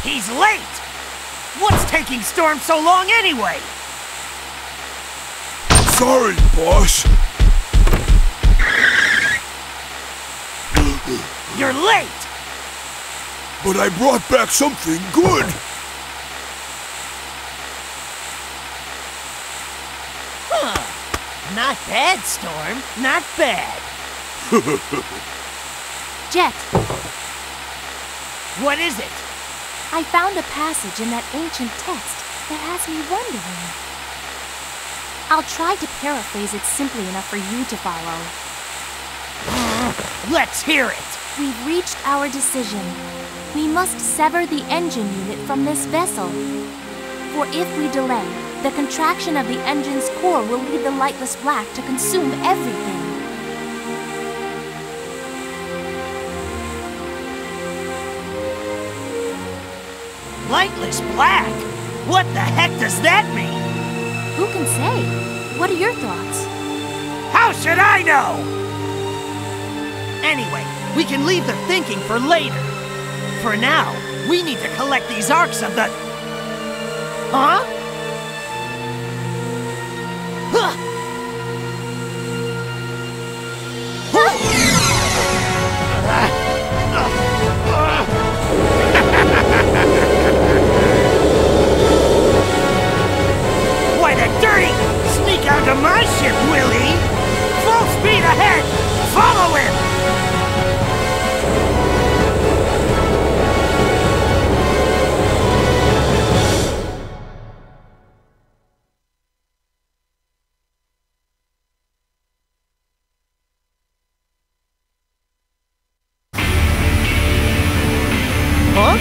He's late! What's taking Storm so long anyway? Sorry, boss. You're late! But I brought back something good! Huh. Not bad, Storm. Not bad. Jet. What is it? I found a passage in that ancient text that has me wondering. I'll try to paraphrase it simply enough for you to follow. Let's hear it! We've reached our decision. We must sever the engine unit from this vessel. For if we delay, the contraction of the engine's core will lead the Lightless Black to consume everything. Lightless Black? What the heck does that mean? Who can say? What are your thoughts? How should I know? Anyway, we can leave the thinking for later. For now, we need to collect these arcs of the... Huh? Huh! To my ship, Willie! Full speed ahead! Follow him! Huh?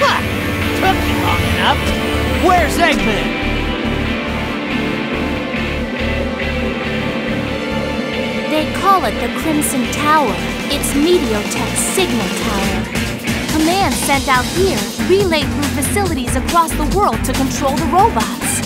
Ha! Took you long enough! Where's Eggman? They call it the Crimson Tower. It's MeteorTech's signal tower. Commands sent out here relay through facilities across the world to control the robots.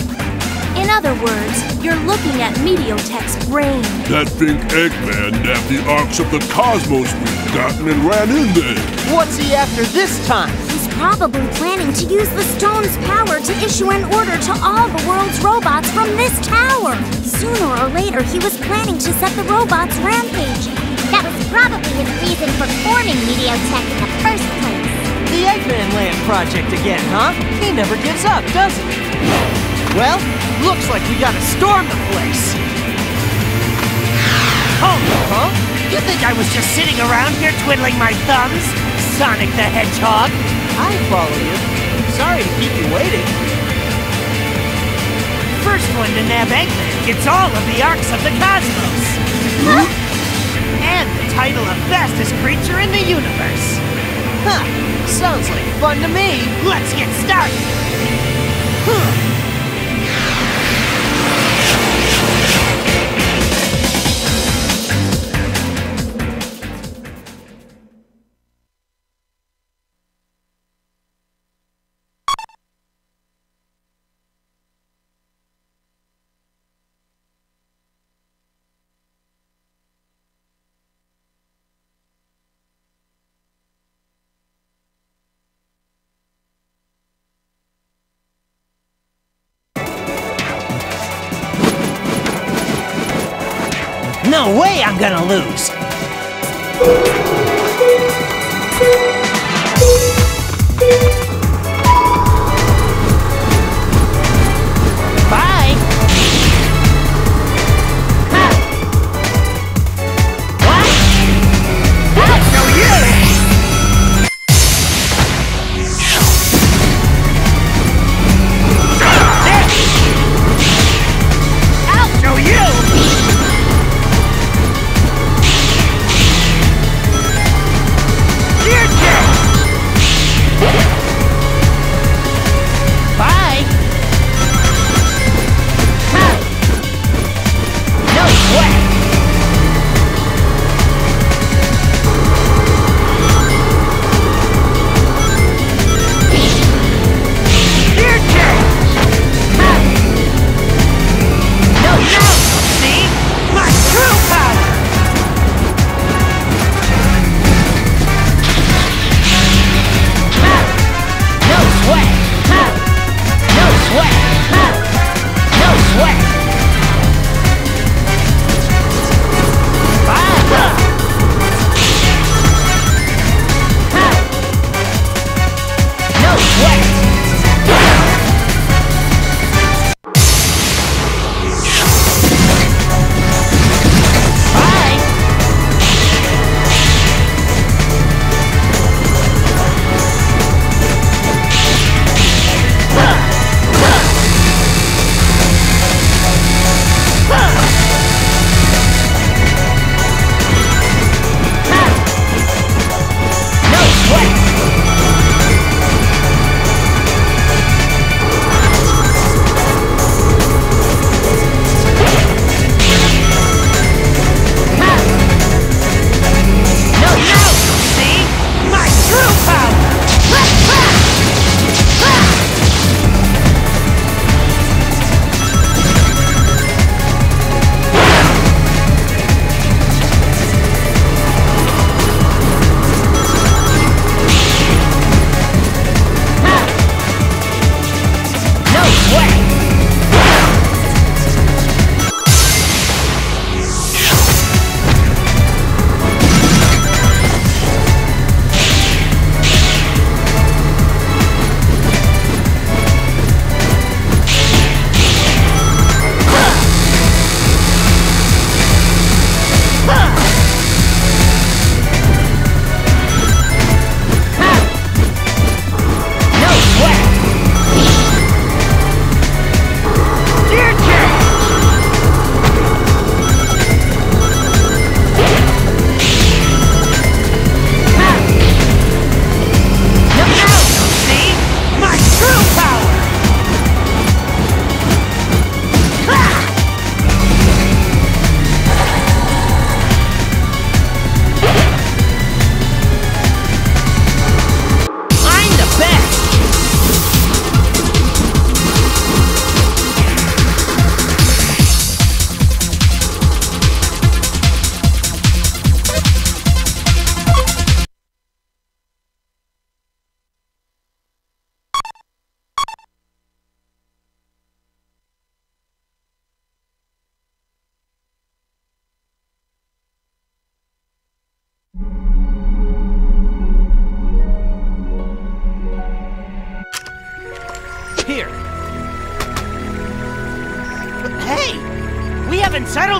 In other words, you're looking at MeteorTech's brain. That big Eggman nabbed the Arks of the Cosmos we've gotten and ran in there. What's he after this time? Probably planning to use the Storm's power to issue an order to all the world's robots from this tower. Sooner or later, he was planning to set the robots rampaging. That was probably his reason for forming MeteorTech in the first place. The Eggman Land project again, huh? He never gives up, does he? Well, looks like we gotta storm the place. Oh, huh? You think I was just sitting around here twiddling my thumbs? Sonic the Hedgehog? I follow you. Sorry to keep you waiting. First one to nab Eggman gets all of the Arks of the Cosmos. Huh? And the title of fastest creature in the universe. Huh. Sounds like fun to me. Let's get started. Huh. No way I'm gonna lose! Bye! Ha! What? That's no use! I'll show you! Here, Jet!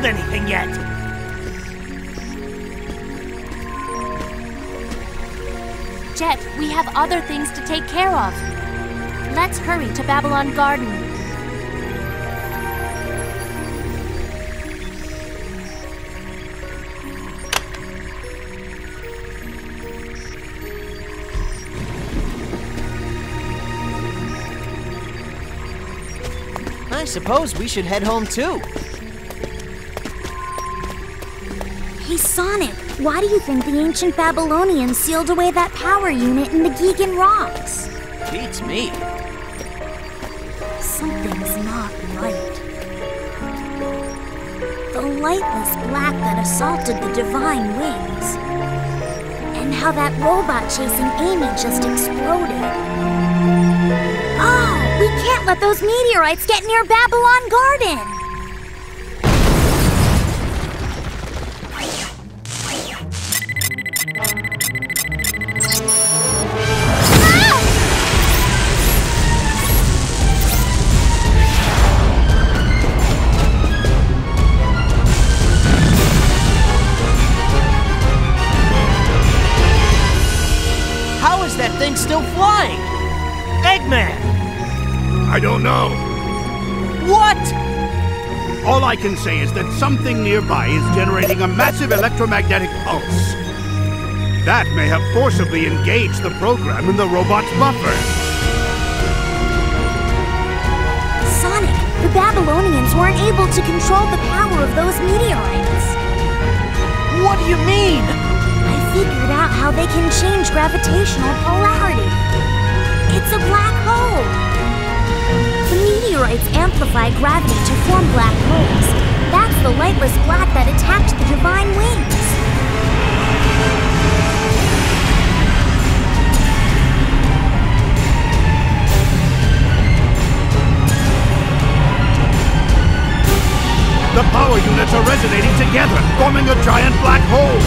build anything yet. Jet, we have other things to take care of. Let's hurry to Babylon Garden. I suppose we should head home too. Hey Sonic, why do you think the ancient Babylonians sealed away that power unit in the Gigan Rocks? Beats me. Something's not right. The Lightless Black that assaulted the Divine Wings. And how that robot chasing Amy just exploded. Oh! We can't let those meteorites get near Babylon Garden! Ah! How is that thing still flying? Eggman! I don't know. What? All I can say is that something nearby is generating a massive electromagnetic pulse. That may have forcibly engaged the program in the robot's buffer. Sonic, the Babylonians weren't able to control the power of those meteorites. What do you mean? I figured out how they can change gravitational polarity. It's a black hole. The meteorites amplify gravity to form black holes. That's the Lightless Black that attacked the Divine Wings. The power units are resonating together, forming a giant black hole.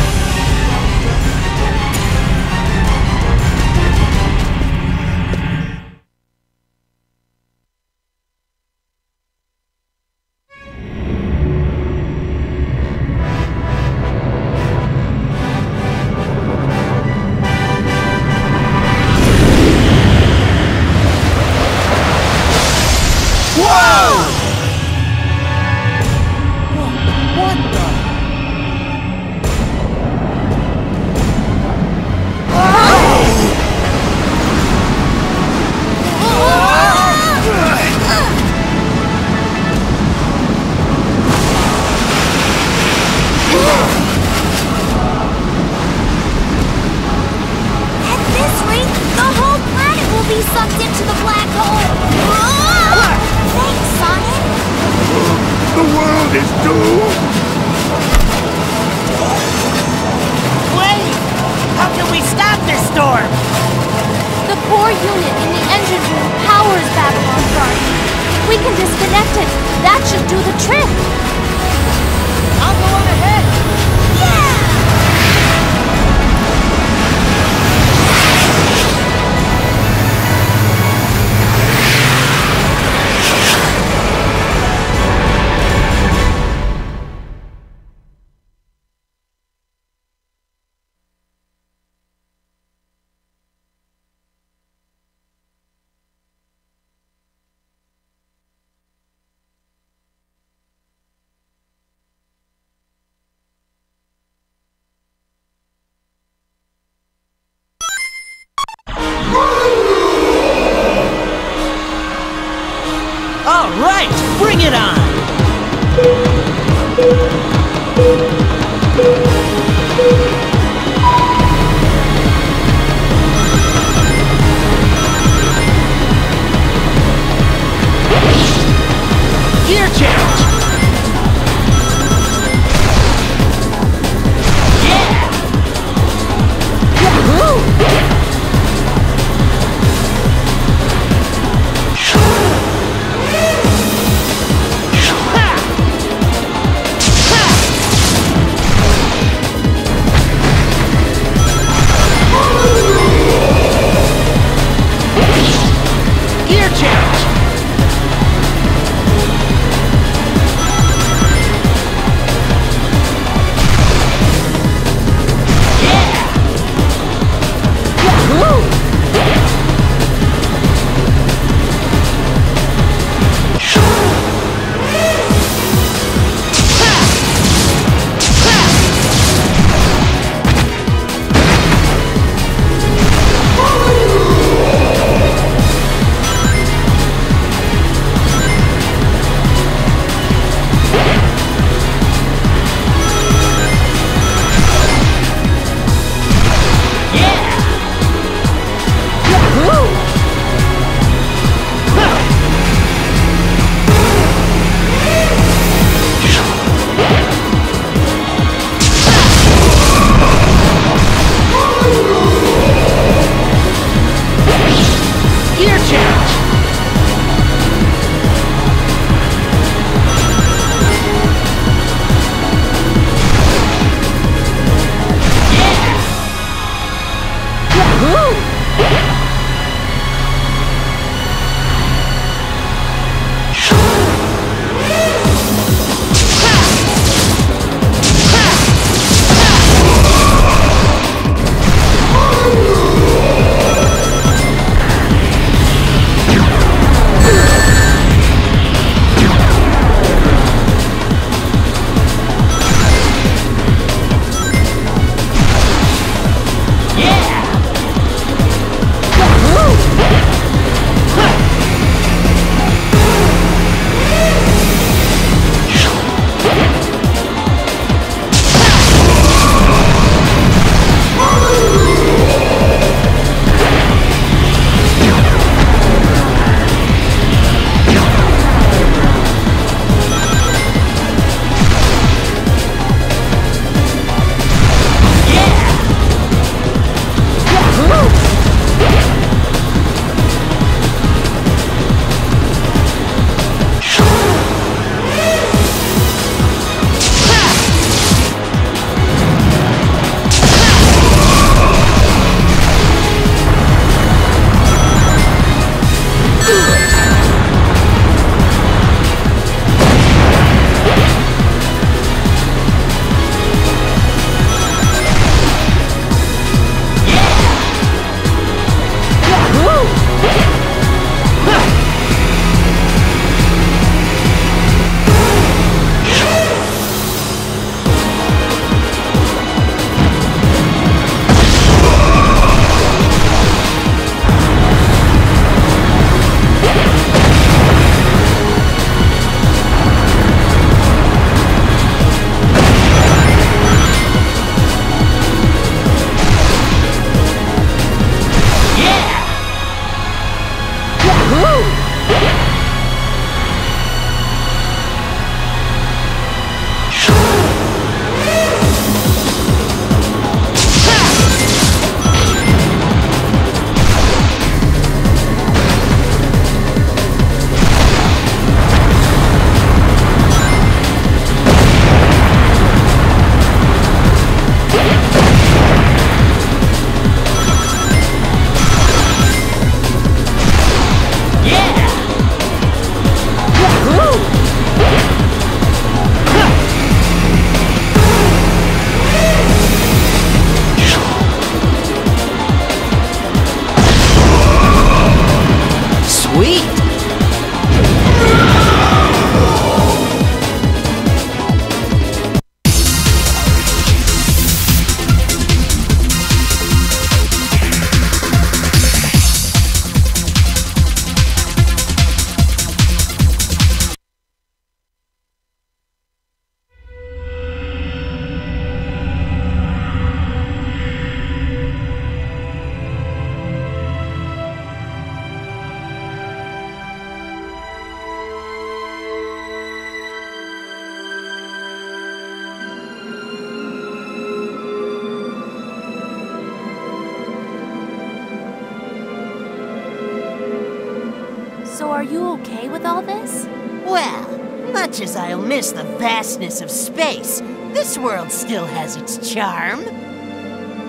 Are you okay with all this? Well, much as I'll miss the vastness of space, this world still has its charm.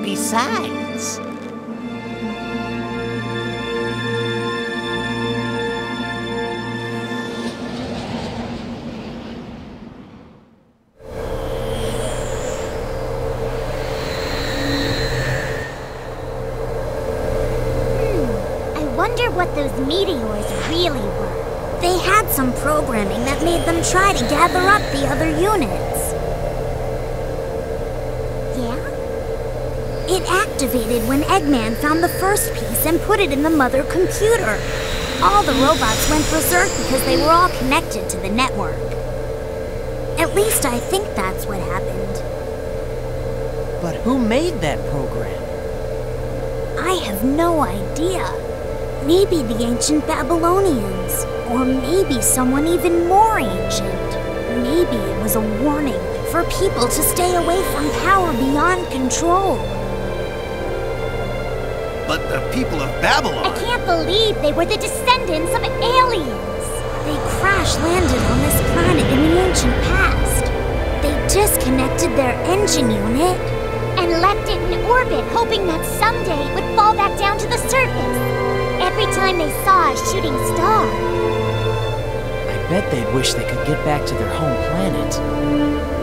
Besides... what those meteors really were. They had some programming that made them try to gather up the other units. Yeah? It activated when Eggman found the first piece and put it in the mother computer. All the robots went berserk because they were all connected to the network. At least I think that's what happened. But who made that program? I have no idea. Maybe the ancient Babylonians, or maybe someone even more ancient. Maybe it was a warning for people to stay away from power beyond control. But the people of Babylon... I can't believe they were the descendants of aliens. They crash-landed on this planet in the ancient past. They disconnected their engine unit. And left it in orbit, hoping that someday it would fall back down to the surface. Every time they saw a shooting star. I bet they'd wish they could get back to their home planet.